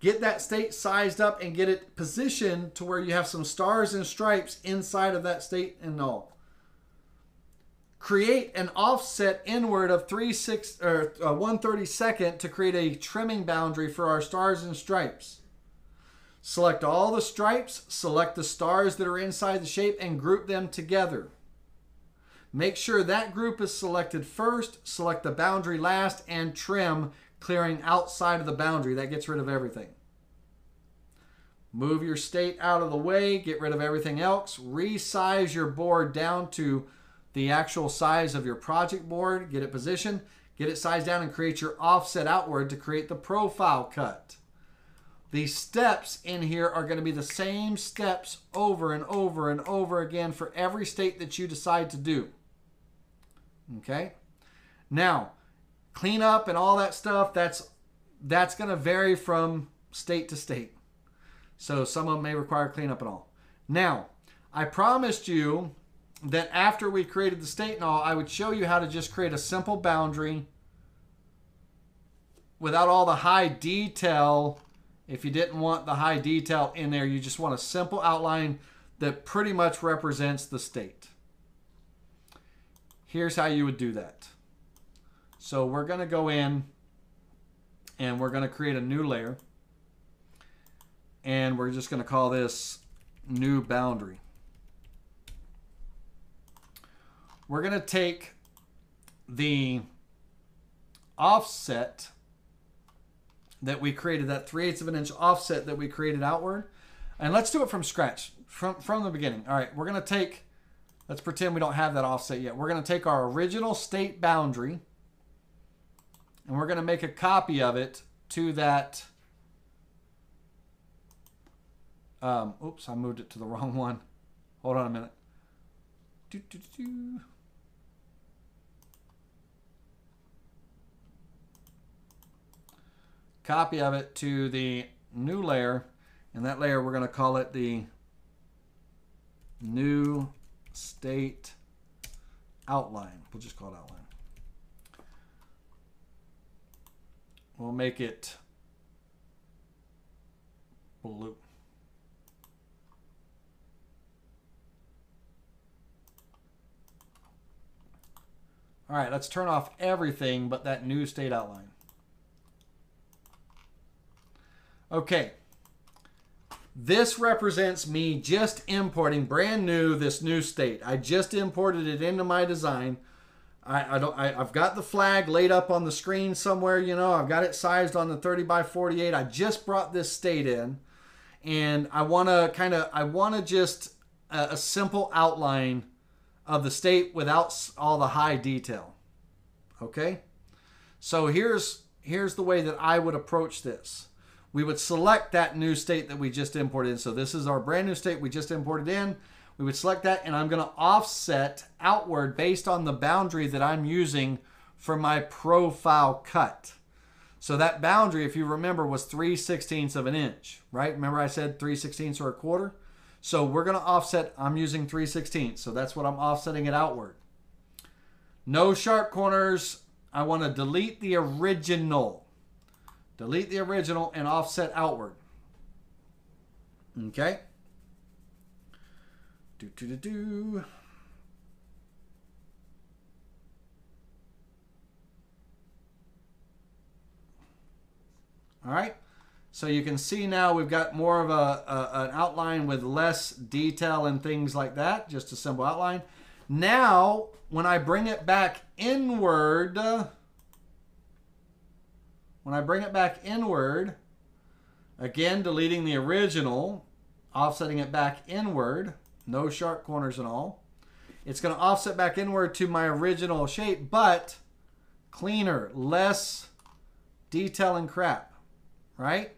Get that state sized up and get it positioned to where you have some stars and stripes inside of that state and all. Create an offset inward of three sixths or uh, one thirty-second to create a trimming boundary for our stars and stripes. Select all the stripes, select the stars that are inside the shape, and group them together. Make sure that group is selected first, select the boundary last, and trim, clearing outside of the boundary. That gets rid of everything. Move your state out of the way, get rid of everything else, resize your board down to the actual size of your project board, get it positioned, get it sized down, and create your offset outward to create the profile cut. The steps in here are going to be the same steps over and over and over again for every state that you decide to do. Okay? Now, clean up and all that stuff, that's, that's going to vary from state to state. So some of them may require cleanup and all. Now, I promised you that after we created the state and all, I would show you how to just create a simple boundary without all the high detail. If you didn't want the high detail in there, you just want a simple outline that pretty much represents the state. Here's how you would do that. So we're going to go in and we're going to create a new layer. And we're just going to call this new boundary. We're going to take the offset that we created, that three eighths of an inch offset that we created outward. And let's do it from scratch, from, from the beginning. All right, we're going to take, let's pretend we don't have that offset yet. We're going to take our original state boundary, and we're going to make a copy of it to that. Um, oops, I moved it to the wrong one. Hold on a minute. Do, do, do, do. Copy of it to the new layer, and that layer we're going to call it the new state outline. We'll just call it outline. We'll make it blue. All right, let's turn off everything but that new state outline. Okay, this represents me just importing brand new this new state. I just imported it into my design. I, I don't. I, I've got the flag laid up on the screen somewhere. You know, I've got it sized on the thirty by forty-eight. I just brought this state in, and I want to kind of. I want to just a, a simple outline of the state without all the high detail. Okay, so here's here's the way that I would approach this. We would select that new state that we just imported in. So this is our brand new state we just imported in. We would select that, and I'm going to offset outward based on the boundary that I'm using for my profile cut. So that boundary, if you remember, was three sixteenths of an inch, right? Remember I said three sixteenths or a quarter? So we're going to offset, I'm using three sixteenths, so that's what I'm offsetting it outward. No sharp corners. I want to delete the original. Delete the original and offset outward. Okay. Do, do, do, do. All right. So you can see now we've got more of a, a an outline with less detail and things like that. Just a simple outline. Now, when I bring it back inward. When I bring it back inward, again, deleting the original, offsetting it back inward, no sharp corners and all, it's going to offset back inward to my original shape, but cleaner, less detail and crap, right?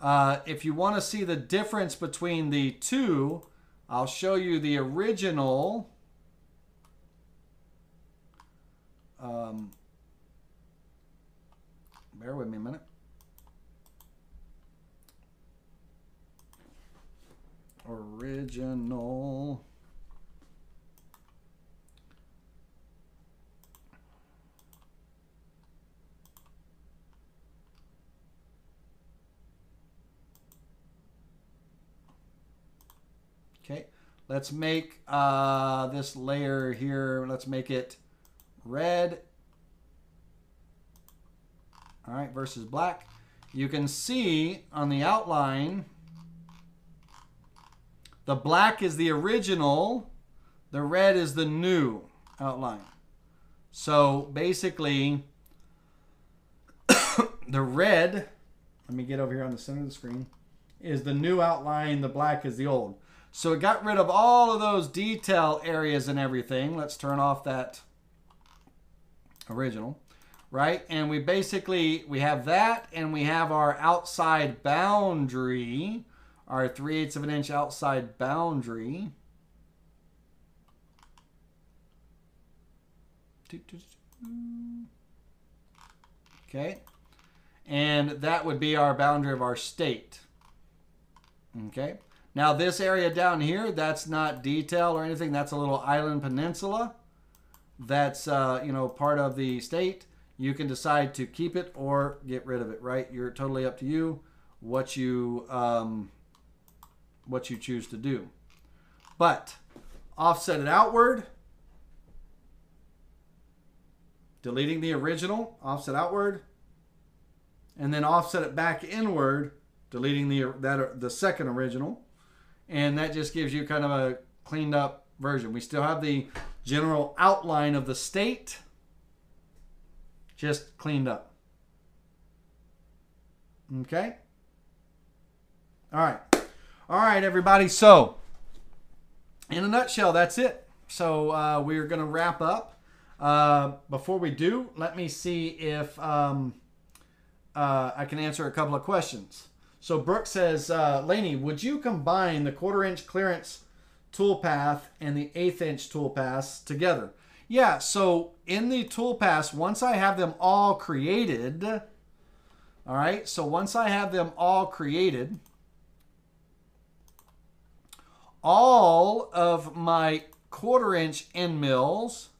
Uh, if you want to see the difference between the two, I'll show you the original. Um, Bear with me a minute. Original. Okay, let's make uh, this layer here, let's make it red. All right, versus black. You can see on the outline, the black is the original, the red is the new outline. So basically, the red, let me get over here on the center of the screen, is the new outline, the black is the old. So it got rid of all of those detail areas and everything. Let's turn off that original, right? And we basically, we have that, and we have our outside boundary, our three-eighths of an inch outside boundary. Okay. And that would be our boundary of our state. Okay. Now this area down here, that's not detail or anything. That's a little island peninsula. That's, uh, you know, part of the state. You can decide to keep it or get rid of it, right? You're totally up to you what you, um, what you choose to do. But offset it outward. Deleting the original, offset outward. And then offset it back inward, deleting the that the second original. And that just gives you kind of a cleaned up version. We still have the general outline of the state, just cleaned up. Okay? All right. All right, everybody. So, in a nutshell, that's it. So, uh, we're going to wrap up. Uh, before we do, let me see if... Um, Uh, I can answer a couple of questions. So Brooke says, uh, Laney, would you combine the quarter inch clearance toolpath and the eighth inch toolpaths together? Yeah, so in the toolpaths, once I have them all created, all right, so once I have them all created, all of my quarter inch end mills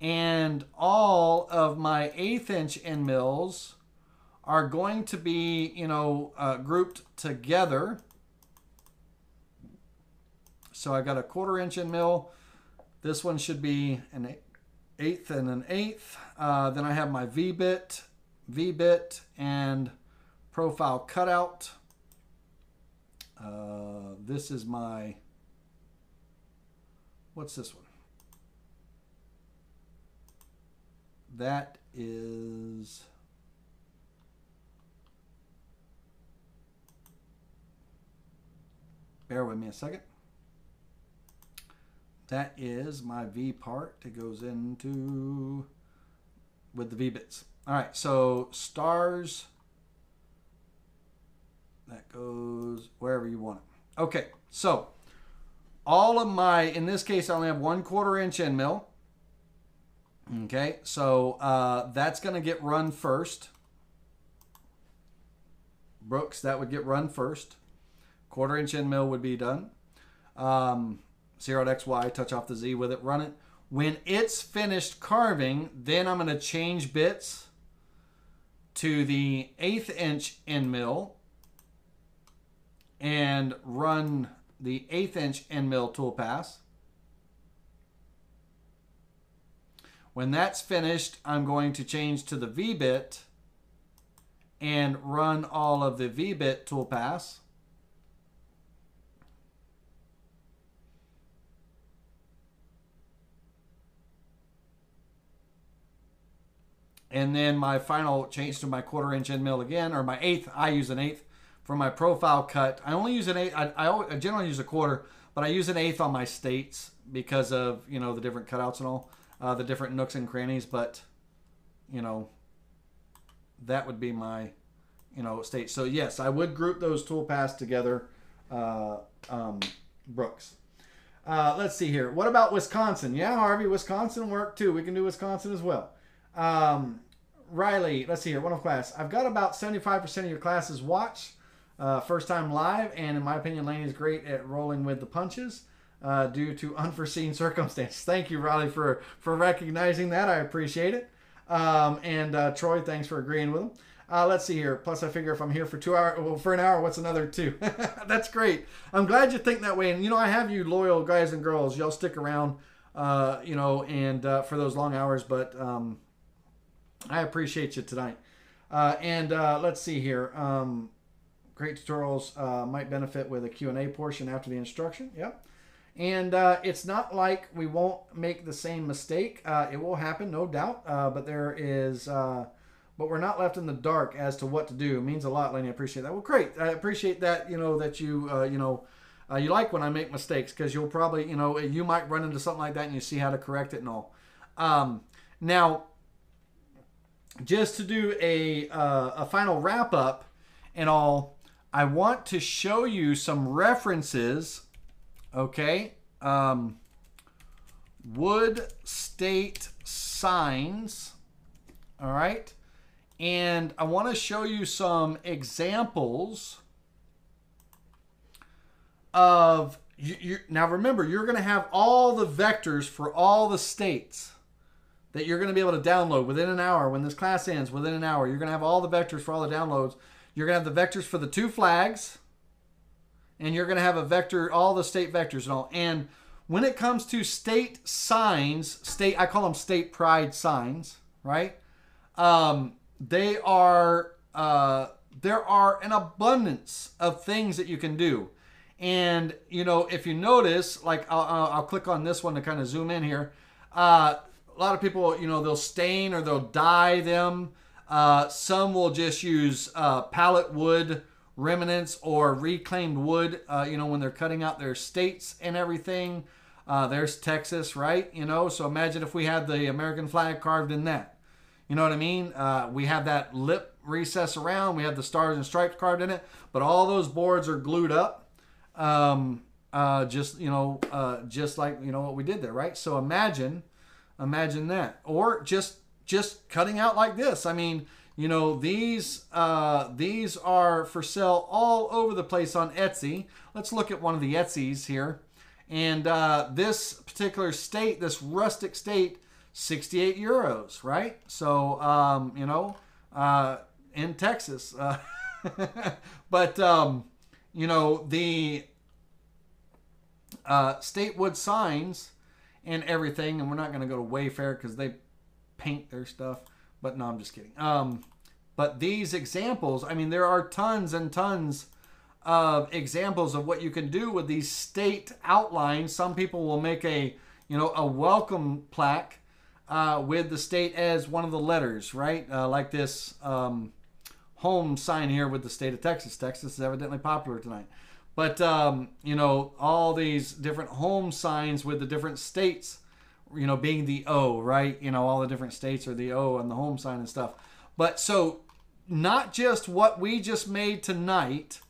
and all of my eighth inch end mills are going to be, you know, uh, grouped together. So I got a quarter inch end mill. This one should be an eighth and an eighth. Uh, then I have my V-bit, V-bit, and profile cutout. Uh, this is my, what's this one? That is... Bear with me a second. That is my V part that goes into with the V bits. All right, so stars. That goes wherever you want it. Okay, so all of my, in this case, I only have one quarter inch end mill. Okay, so uh, that's going to get run first. Brooks, that would get run first. Quarter inch end mill would be done. Um, zeroed X Y, touch off the Z with it, run it. When it's finished carving, then I'm going to change bits to the eighth inch end mill and run the eighth inch end mill toolpath. When that's finished, I'm going to change to the V bit and run all of the V bit toolpaths. And then my final change to my quarter inch end mill again, or my eighth. I use an eighth for my profile cut. I only use an eighth. I, I generally use a quarter, but I use an eighth on my states because of, you know, the different cutouts and all, uh, the different nooks and crannies. But, you know, that would be my, you know, state. So, yes, I would group those toolpaths together, uh, um, Brooks. Uh, let's see here. What about Wisconsin? Yeah, Harvey, Wisconsin worked too. We can do Wisconsin as well. Um, Riley, let's see here. One of class. I've got about seventy-five percent of your classes watched, uh, first time live, and in my opinion, Laney is great at rolling with the punches uh, due to unforeseen circumstances. Thank you, Riley, for, for recognizing that. I appreciate it. Um, and uh, Troy, thanks for agreeing with him. Uh, let's see here. Plus, I figure if I'm here for two hours, well, for an hour, what's another two? That's great. I'm glad you think that way. And, you know, I have you loyal guys and girls. Y'all stick around, uh, you know, and uh, for those long hours, but... Um, I appreciate you tonight. Uh, and uh, let's see here. Um, great tutorials uh, might benefit with a Q and A portion after the instruction. Yep. And uh, it's not like we won't make the same mistake. Uh, it will happen, no doubt. Uh, but there is, uh, but we're not left in the dark as to what to do. It means a lot, Laney. I appreciate that. Well, great. I appreciate that, you know, that you, uh, you know, Uh, you like when I make mistakes because you'll probably, you know, you might run into something like that and you see how to correct it and all. Um, now, just to do a, uh, a final wrap up and all, I want to show you some references, okay? Um, Wood state signs, all right? And I want to show you some examples of, you, you, now remember, you're going to have all the vectors for all the states that you're going to be able to download within an hour. When this class ends, within an hour, you're going to have all the vectors for all the downloads. You're going to have the vectors for the two flags, and you're going to have a vector, all the state vectors and all. And when it comes to state signs, state, I call them state pride signs, right? Um, they are, uh, there are an abundance of things that you can do. And, you know, if you notice, like I'll, I'll click on this one to kind of zoom in here. Uh, a lot of people, you know, they'll stain or they'll dye them. Uh, some will just use uh, pallet wood remnants or reclaimed wood, uh, you know, when they're cutting out their states and everything. Uh, there's Texas, right? You know, so imagine if we had the American flag carved in that. You know what I mean? Uh, we have that lip recess around. We have the stars and stripes carved in it. But all those boards are glued up. Um, uh, just, you know, uh, just like, you know, what we did there, right? So imagine, imagine that, or just, just cutting out like this. I mean, you know, these, uh, these are for sale all over the place on Etsy. Let's look at one of the Etsy's here. And, uh, this particular state, this rustic state, sixty-eight euros, right? So, um, you know, uh, in Texas, uh, but, um, you know, the uh, state wood signs and everything. And we're not going to go to Wayfair because they paint their stuff. But no, I'm just kidding. Um, but these examples, I mean, there are tons and tons of examples of what you can do with these state outlines. Some people will make a, you know, a welcome plaque uh, with the state as one of the letters, right? Uh, like this. Um, home sign here with the state of Texas. Texas is evidently popular tonight. But, um, you know, all these different home signs with the different states, you know, being the O, right? You know, all the different states are the O and the home sign and stuff. But so not just what we just made tonight,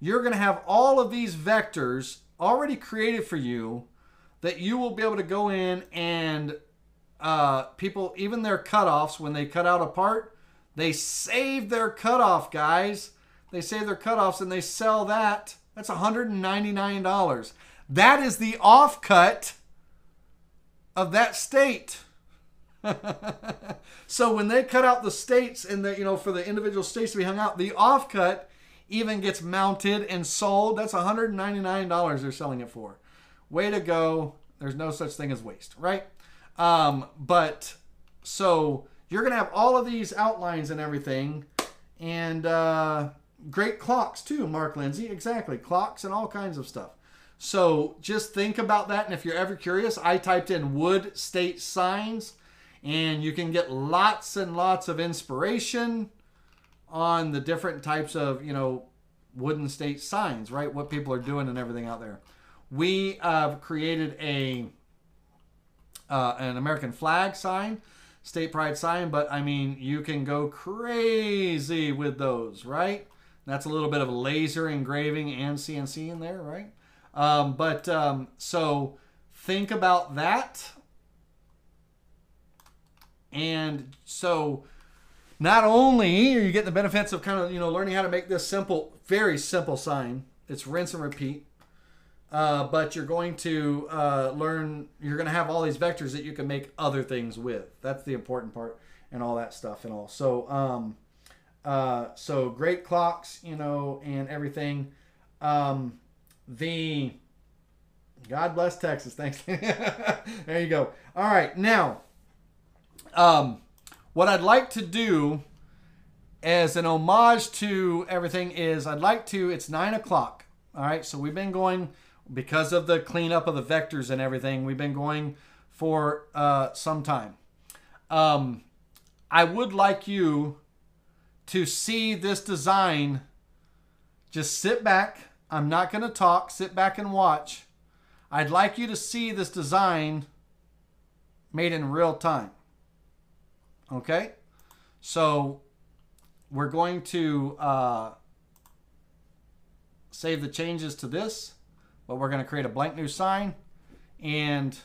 you're going to have all of these vectors already created for you that you will be able to go in and uh, people, even their cutoffs, when they cut out a part, they save their cutoff, guys. They save their cutoffs and they sell that. That's one hundred ninety-nine dollars. That is the offcut of that state. So when they cut out the states and the, you know, for the individual states to be hung out, the offcut even gets mounted and sold. That's one hundred ninety-nine dollars they're selling it for. Way to go. There's no such thing as waste, right? Um, but so... you're going to have all of these outlines and everything. And uh, great clocks too, Mark Lindsay. Exactly, clocks and all kinds of stuff. So just think about that. And if you're ever curious, I typed in wood state signs. And you can get lots and lots of inspiration on the different types of, you know, wooden state signs, right? What people are doing and everything out there. We have created a uh, an American flag sign. State pride sign, but I mean, you can go crazy with those, right? That's a little bit of laser engraving and C N C in there, right? Um, but um, so think about that. And so not only are you getting the benefits of kind of, you know, learning how to make this simple, very simple sign, it's rinse and repeat. Uh, but you're going to uh, learn, you're going to have all these vectors that you can make other things with. That's the important part and all that stuff and all. So, um, uh, so great clocks, you know, and everything. Um, the, God bless Texas. Thanks. There you go. All right. Now, um, what I'd like to do as an homage to everything is I'd like to, it's nine o'clock. All right. So we've been going. Because of the cleanup of the vectors and everything, we've been going for uh, some time. Um, I would like you to see this design. Just sit back, I'm not going to talk. Sit back and watch. I'd like you to see this design made in real time. Okay? So we're going to uh, save the changes to this, but we're going to create a blank new sign. And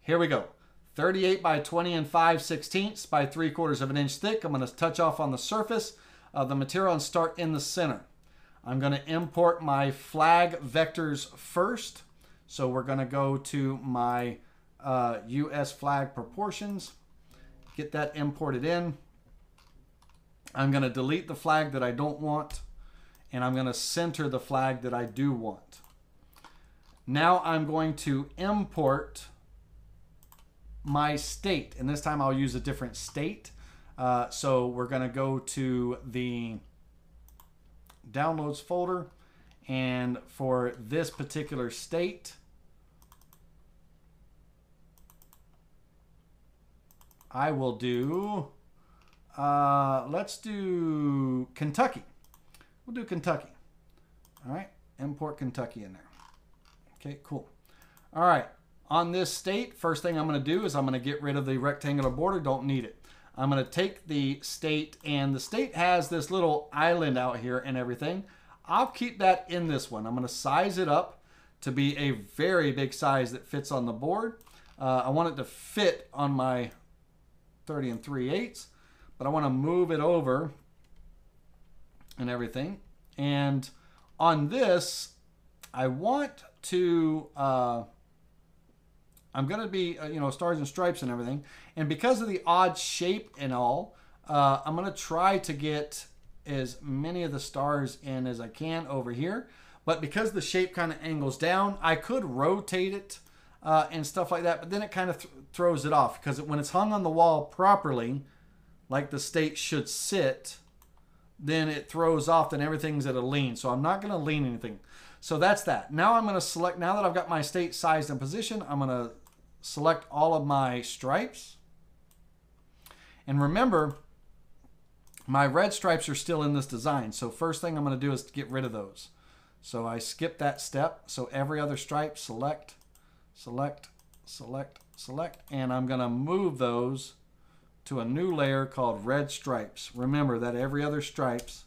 here we go. thirty-eight by twenty and five sixteenths by three quarters of an inch thick. I'm going to touch off on the surface of the material and start in the center. I'm going to import my flag vectors first. So we're going to go to my uh, U S flag proportions, get that imported in. I'm going to delete the flag that I don't want, and I'm going to center the flag that I do want. Now I'm going to import my state, and this time I'll use a different state. Uh, so we're going to go to the downloads folder, and for this particular state, I will do, uh, let's do Kentucky. We'll do Kentucky. All right, import Kentucky in there. Okay, cool. All right, on this state, first thing I'm going to do is I'm going to get rid of the rectangular border. Don't need it. I'm going to take the state, and the state has this little island out here and everything. I'll keep that in this one. I'm going to size it up to be a very big size that fits on the board. Uh, I want it to fit on my thirty and three eighths, but I want to move it over and everything. And on this, I want to, uh, I'm going to be, uh, you know, stars and stripes and everything. And because of the odd shape and all, uh, I'm going to try to get as many of the stars in as I can over here. But because the shape kind of angles down, I could rotate it uh, and stuff like that. But then it kind of th throws it off, because when it's hung on the wall properly, like the state should sit, then it throws off, then everything's at a lean. So I'm not going to lean anything. So that's that. Now I'm going to select, now that I've got my state sized and position, I'm going to select all of my stripes. And remember, my red stripes are still in this design. So first thing I'm going to do is get rid of those. So I skip that step. So every other stripe, select, select, select, select. And I'm going to move those to a new layer called red stripes. Remember that every other stripes.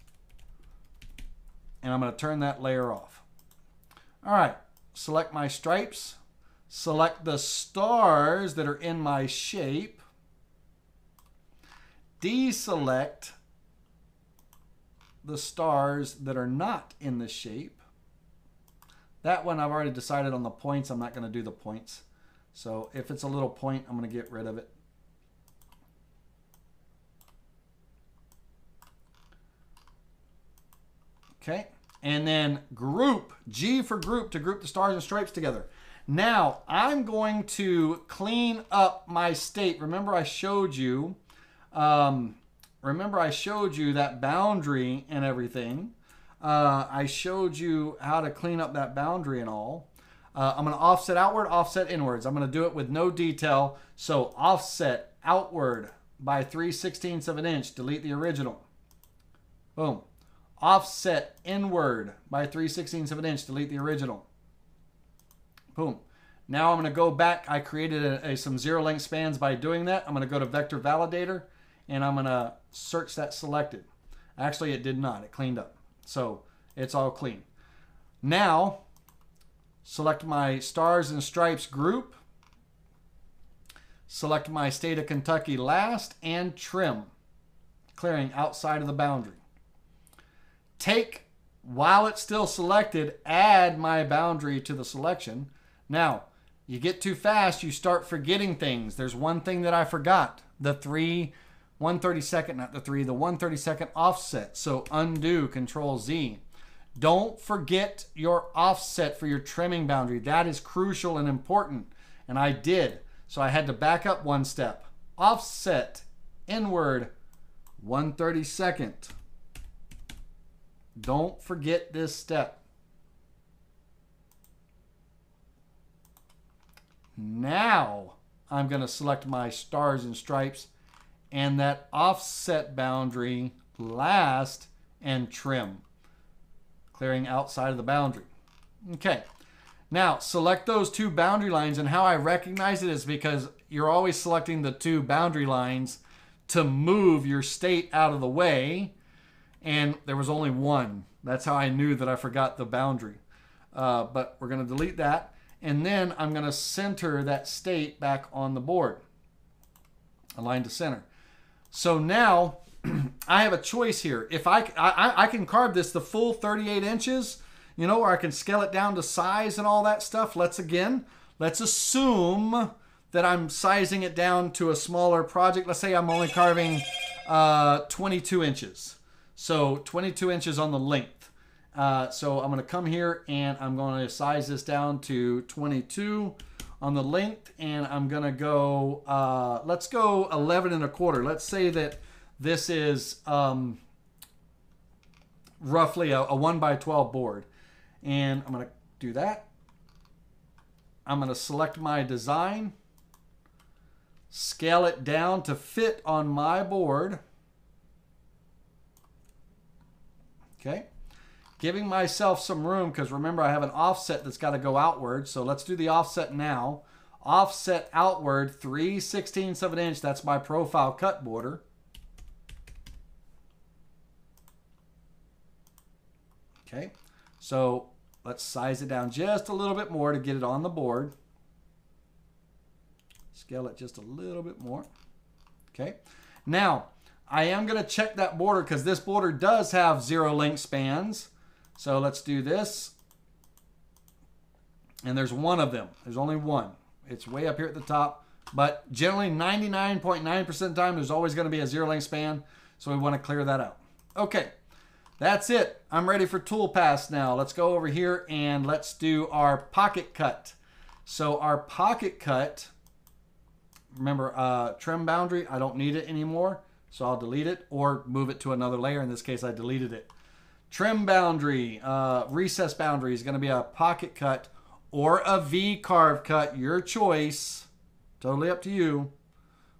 And I'm going to turn that layer off. All right, select my stripes, select the stars that are in my shape, deselect the stars that are not in the shape. That one I've already decided on the points. I'm not going to do the points. So if it's a little point, I'm going to get rid of it. Okay. And then group, G for group, to group the stars and stripes together. Now, I'm going to clean up my state. Remember I showed you, um, remember I showed you that boundary and everything. Uh, I showed you how to clean up that boundary and all. Uh, I'm going to offset outward, offset inwards. I'm going to do it with no detail. So offset outward by three sixteenths of an inch. Delete the original. Boom. Offset inward by three sixteenths of an inch. Delete the original. Boom. Now I'm going to go back. I created a, a, some zero length spans by doing that. I'm going to go to Vector Validator, and I'm going to search that selected. Actually, it did not. It cleaned up. So it's all clean. Now, select my Stars and Stripes group. Select my State of Kentucky last and trim, clearing outside of the boundary. Take, while it's still selected, add my boundary to the selection. Now, you get too fast, you start forgetting things. There's one thing that I forgot, the three, one thirty-second, not the three, the one thirty-second offset. So undo, Control Z. Don't forget your offset for your trimming boundary. That is crucial and important, and I did. So I had to back up one step. Offset, inward, one thirty-second. Don't forget this step. Now I'm going to select my stars and stripes and that offset boundary last and trim. clearing outside of the boundary. Okay, now select those two boundary lines, and how I recognize it is because you're always selecting the two boundary lines to move your state out of the way, and there was only one. That's how I knew that I forgot the boundary. Uh, but we're going to delete that, and then I'm going to center that state back on the board. Align to center. So now I have a choice here. If I, I, I can carve this the full thirty-eight inches, you know, or I can scale it down to size and all that stuff. Let's again, let's assume that I'm sizing it down to a smaller project. Let's say I'm only carving uh, twenty-two inches. So twenty-two inches on the length. Uh, so I'm going to come here and I'm going to size this down to twenty-two on the length, and I'm going to go, uh, let's go eleven and a quarter. Let's say that this is um, roughly a, a one by twelve board. And I'm going to do that. I'm going to select my design, scale it down to fit on my board. Okay. Giving myself some room, because remember I have an offset that's got to go outward. So let's do the offset now. Offset outward three sixteenths of an inch. That's my profile cut border. Okay. So let's size it down just a little bit more to get it on the board. Scale it just a little bit more. Okay. Now, I am going to check that border because this border does have zero link spans. So let's do this. And there's one of them. There's only one. It's way up here at the top. But generally ninety-nine point nine percent of the time there's always going to be a zero link span. So we want to clear that out. Okay. That's it. I'm ready for toolpaths now. Let's go over here and let's do our pocket cut. So our pocket cut, remember uh, trim boundary, I don't need it anymore. So I'll delete it or move it to another layer. In this case, I deleted it. Trim boundary, uh, recess boundary is going to be a pocket cut or a V-carve cut, your choice. Totally up to you,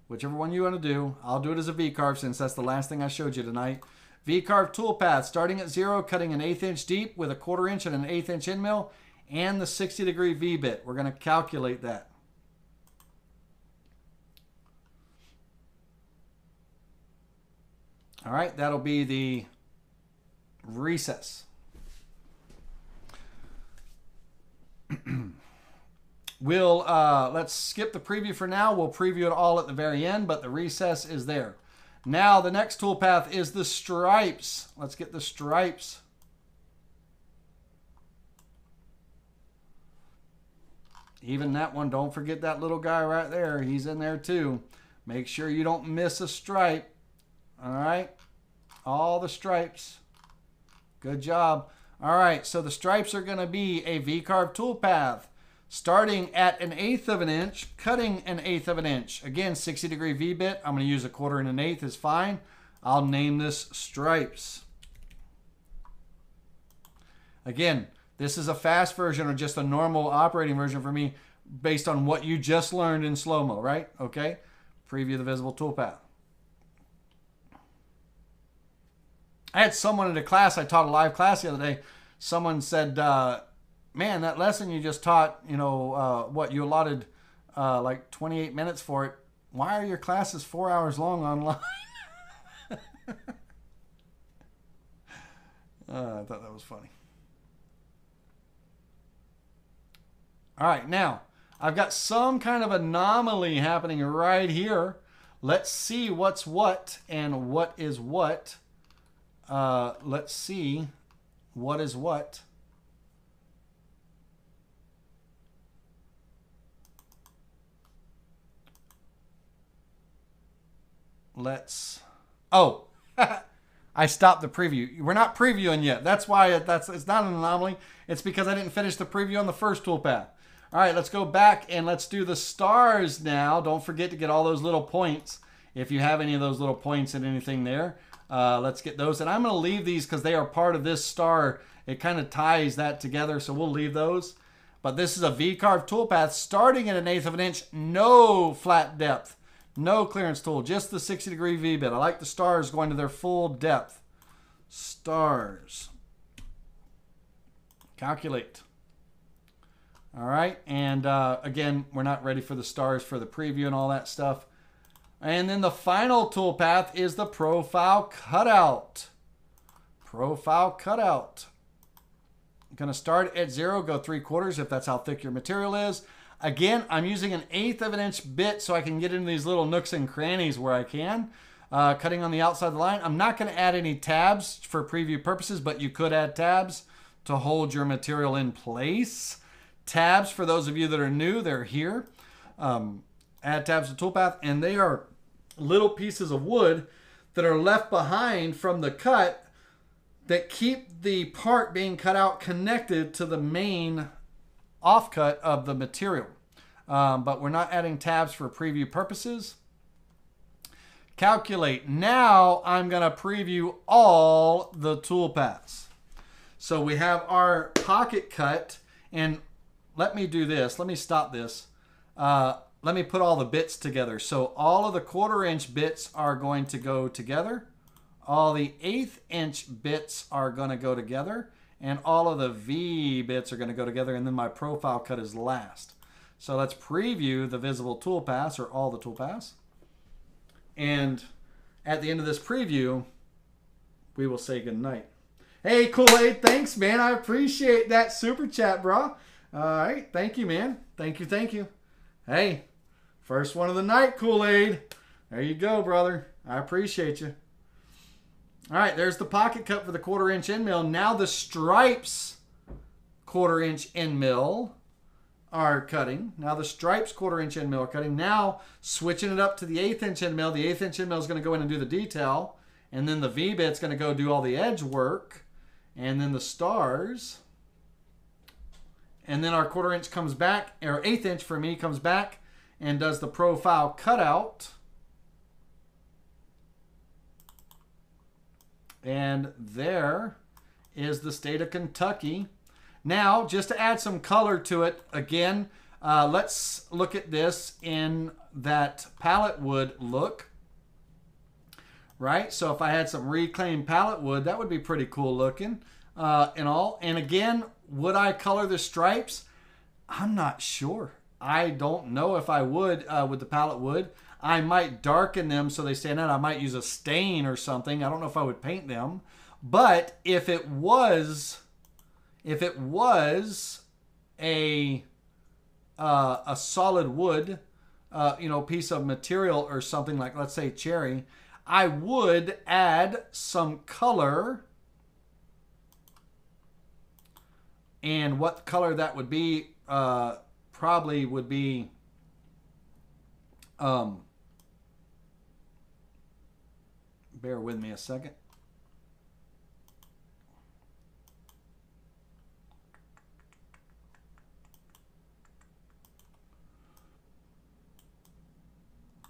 whichever one you want to do. I'll do it as a V-carve since that's the last thing I showed you tonight. V-carve toolpath, starting at zero, cutting an eighth inch deep with a quarter inch and an eighth inch end mill and the sixty degree V-bit. We're going to calculate that. All right, that'll be the recess. We'll uh, let's skip the preview for now. We'll preview it all at the very end, but the recess is there. Now the next toolpath is the stripes. Let's get the stripes. Even that one, don't forget that little guy right there. He's in there too. Make sure you don't miss a stripe. All right, all the stripes. Good job. All right, so the stripes are going to be a V-carve toolpath, starting at an eighth of an inch, cutting an eighth of an inch. Again, sixty degree V-bit. I'm going to use a quarter and an eighth is fine. I'll name this stripes. Again, this is a fast version or just a normal operating version for me based on what you just learned in slow-mo, right? Okay, preview the visible toolpath. I had someone in a class, I taught a live class the other day, someone said, uh, man, that lesson you just taught, you know, uh, what, you allotted uh, like twenty-eight minutes for it. Why are your classes four hours long online? uh, I thought that was funny. All right, now, I've got some kind of anomaly happening right here. Let's see what's what and what is what. Uh, let's see what is what. Let's, oh, I stopped the preview. We're not previewing yet. That's why it, that's, it's not an anomaly. It's because I didn't finish the preview on the first toolpath. All right, let's go back and let's do the stars now. Don't forget to get all those little points if you have any of those little points and anything there. Uh, let's get those. And I'm going to leave these because they are part of this star. It kind of ties that together, so we'll leave those. But this is a V-carve toolpath starting at an eighth of an inch, no flat depth, no clearance tool, just the sixty degree V-bit. I like the stars going to their full depth. Stars. Calculate. All right, and uh, again, we're not ready for the stars for the preview and all that stuff. And then the final toolpath is the profile cutout. Profile cutout. I'm gonna start at zero, go three quarters if that's how thick your material is. Again, I'm using an eighth of an inch bit so I can get into these little nooks and crannies where I can. Uh, cutting on the outside of the line. I'm not gonna add any tabs for preview purposes, but you could add tabs to hold your material in place. Tabs, for those of you that are new, they're here. Um, add tabs to toolpath, and they are little pieces of wood that are left behind from the cut that keep the part being cut out connected to the main offcut of the material. Um, but we're not adding tabs for preview purposes. Calculate. Now I'm gonna preview all the toolpaths. So we have our pocket cut, and let me do this, let me stop this. Uh, Let me put all the bits together. So all of the quarter inch bits are going to go together. All the eighth inch bits are gonna go together. And all of the V bits are gonna go together. And then my profile cut is last. So let's preview the visible toolpaths, or all the toolpaths. And at the end of this preview, we will say goodnight. Hey, Kool-Aid, thanks, man. I appreciate that super chat, bro. All right, thank you, man. Thank you, thank you. Hey. First one of the night, Kool-Aid. There you go, brother. I appreciate you. All right, there's the pocket cut for the quarter inch end mill. Now the stripes quarter inch end mill are cutting. Now the stripes quarter inch end mill are cutting. Now switching it up to the eighth inch end mill. The eighth inch end mill is going to go in and do the detail. And then the V bit's going to go do all the edge work. And then the stars. And then our quarter inch comes back, or eighth inch for me comes back, and does the profile cutout. And there is the state of Kentucky. Now, just to add some color to it, again, uh, let's look at this in that pallet wood look. Right? So if I had some reclaimed pallet wood, that would be pretty cool looking uh, and all. And again, would I color the stripes? I'm not sure. I don't know if I would uh, with the palette wood. I might darken them so they stand out. I might use a stain or something. I don't know if I would paint them. But if it was, if it was a uh, a solid wood, uh, you know, piece of material or something like, let's say cherry, I would add some color. And what color that would be? Uh, probably would be um bear with me a second.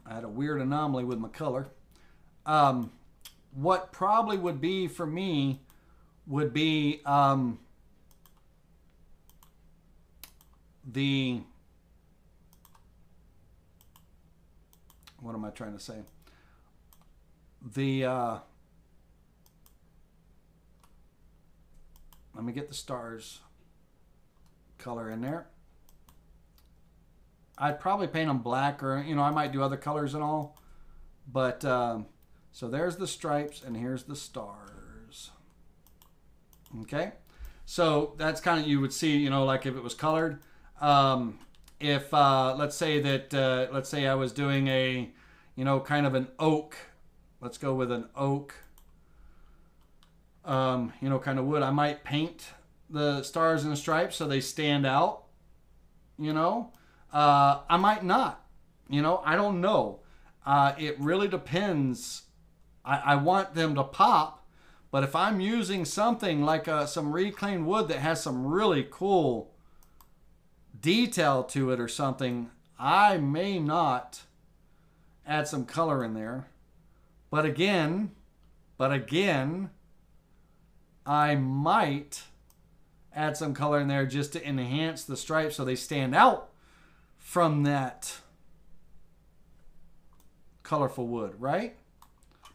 I had a weird anomaly with my color. Um what probably would be for me would be um the what am I trying to say? The, uh, let me get the stars color in there. I'd probably paint them black, or, you know, I might do other colors and all, but, um, so there's the stripes and here's the stars. Okay. So that's kind of, you would see, you know, like if it was colored, um, if, uh, let's say that, uh, let's say I was doing a, you know, kind of an oak, let's go with an oak, um, you know, kind of wood, I might paint the stars and the stripes so they stand out, you know, uh, I might not, you know, I don't know. Uh, it really depends. I, I want them to pop, but if I'm using something like uh, some reclaimed wood that has some really cool detail to it or something, I may not add some color in there, but again but again I might add some color in there just to enhance the stripes so they stand out from that colorful wood, right?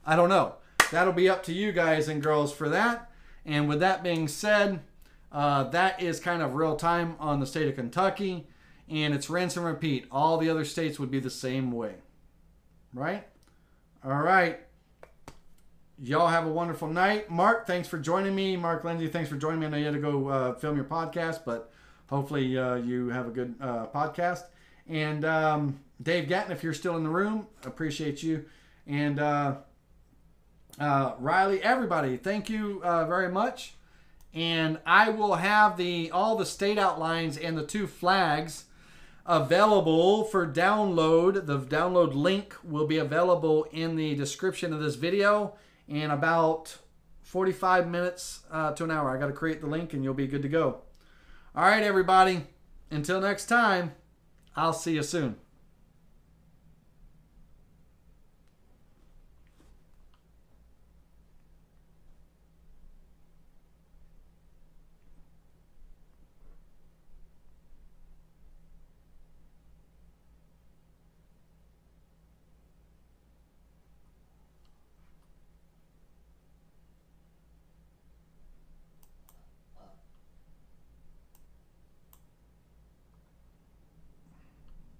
I don't know. That'll be up to you guys and girls for that. And with that being said, Uh, that is kind of real time on the state of Kentucky, and it's rinse and repeat. All the other states would be the same way, right? All right. Y'all have a wonderful night. Mark, thanks for joining me. Mark Lindsay, thanks for joining me. I know you had to go uh, film your podcast, but hopefully uh, you have a good uh, podcast. And um, Dave Gatton, if you're still in the room, appreciate you. And uh, uh, Riley, everybody, thank you uh, very much. And I will have the all the state outlines and the two flags available for download. The download link will be available in the description of this video in about forty-five minutes uh, to an hour. I got to create the link and you'll be good to go. All right, everybody. Until next time, I'll see you soon.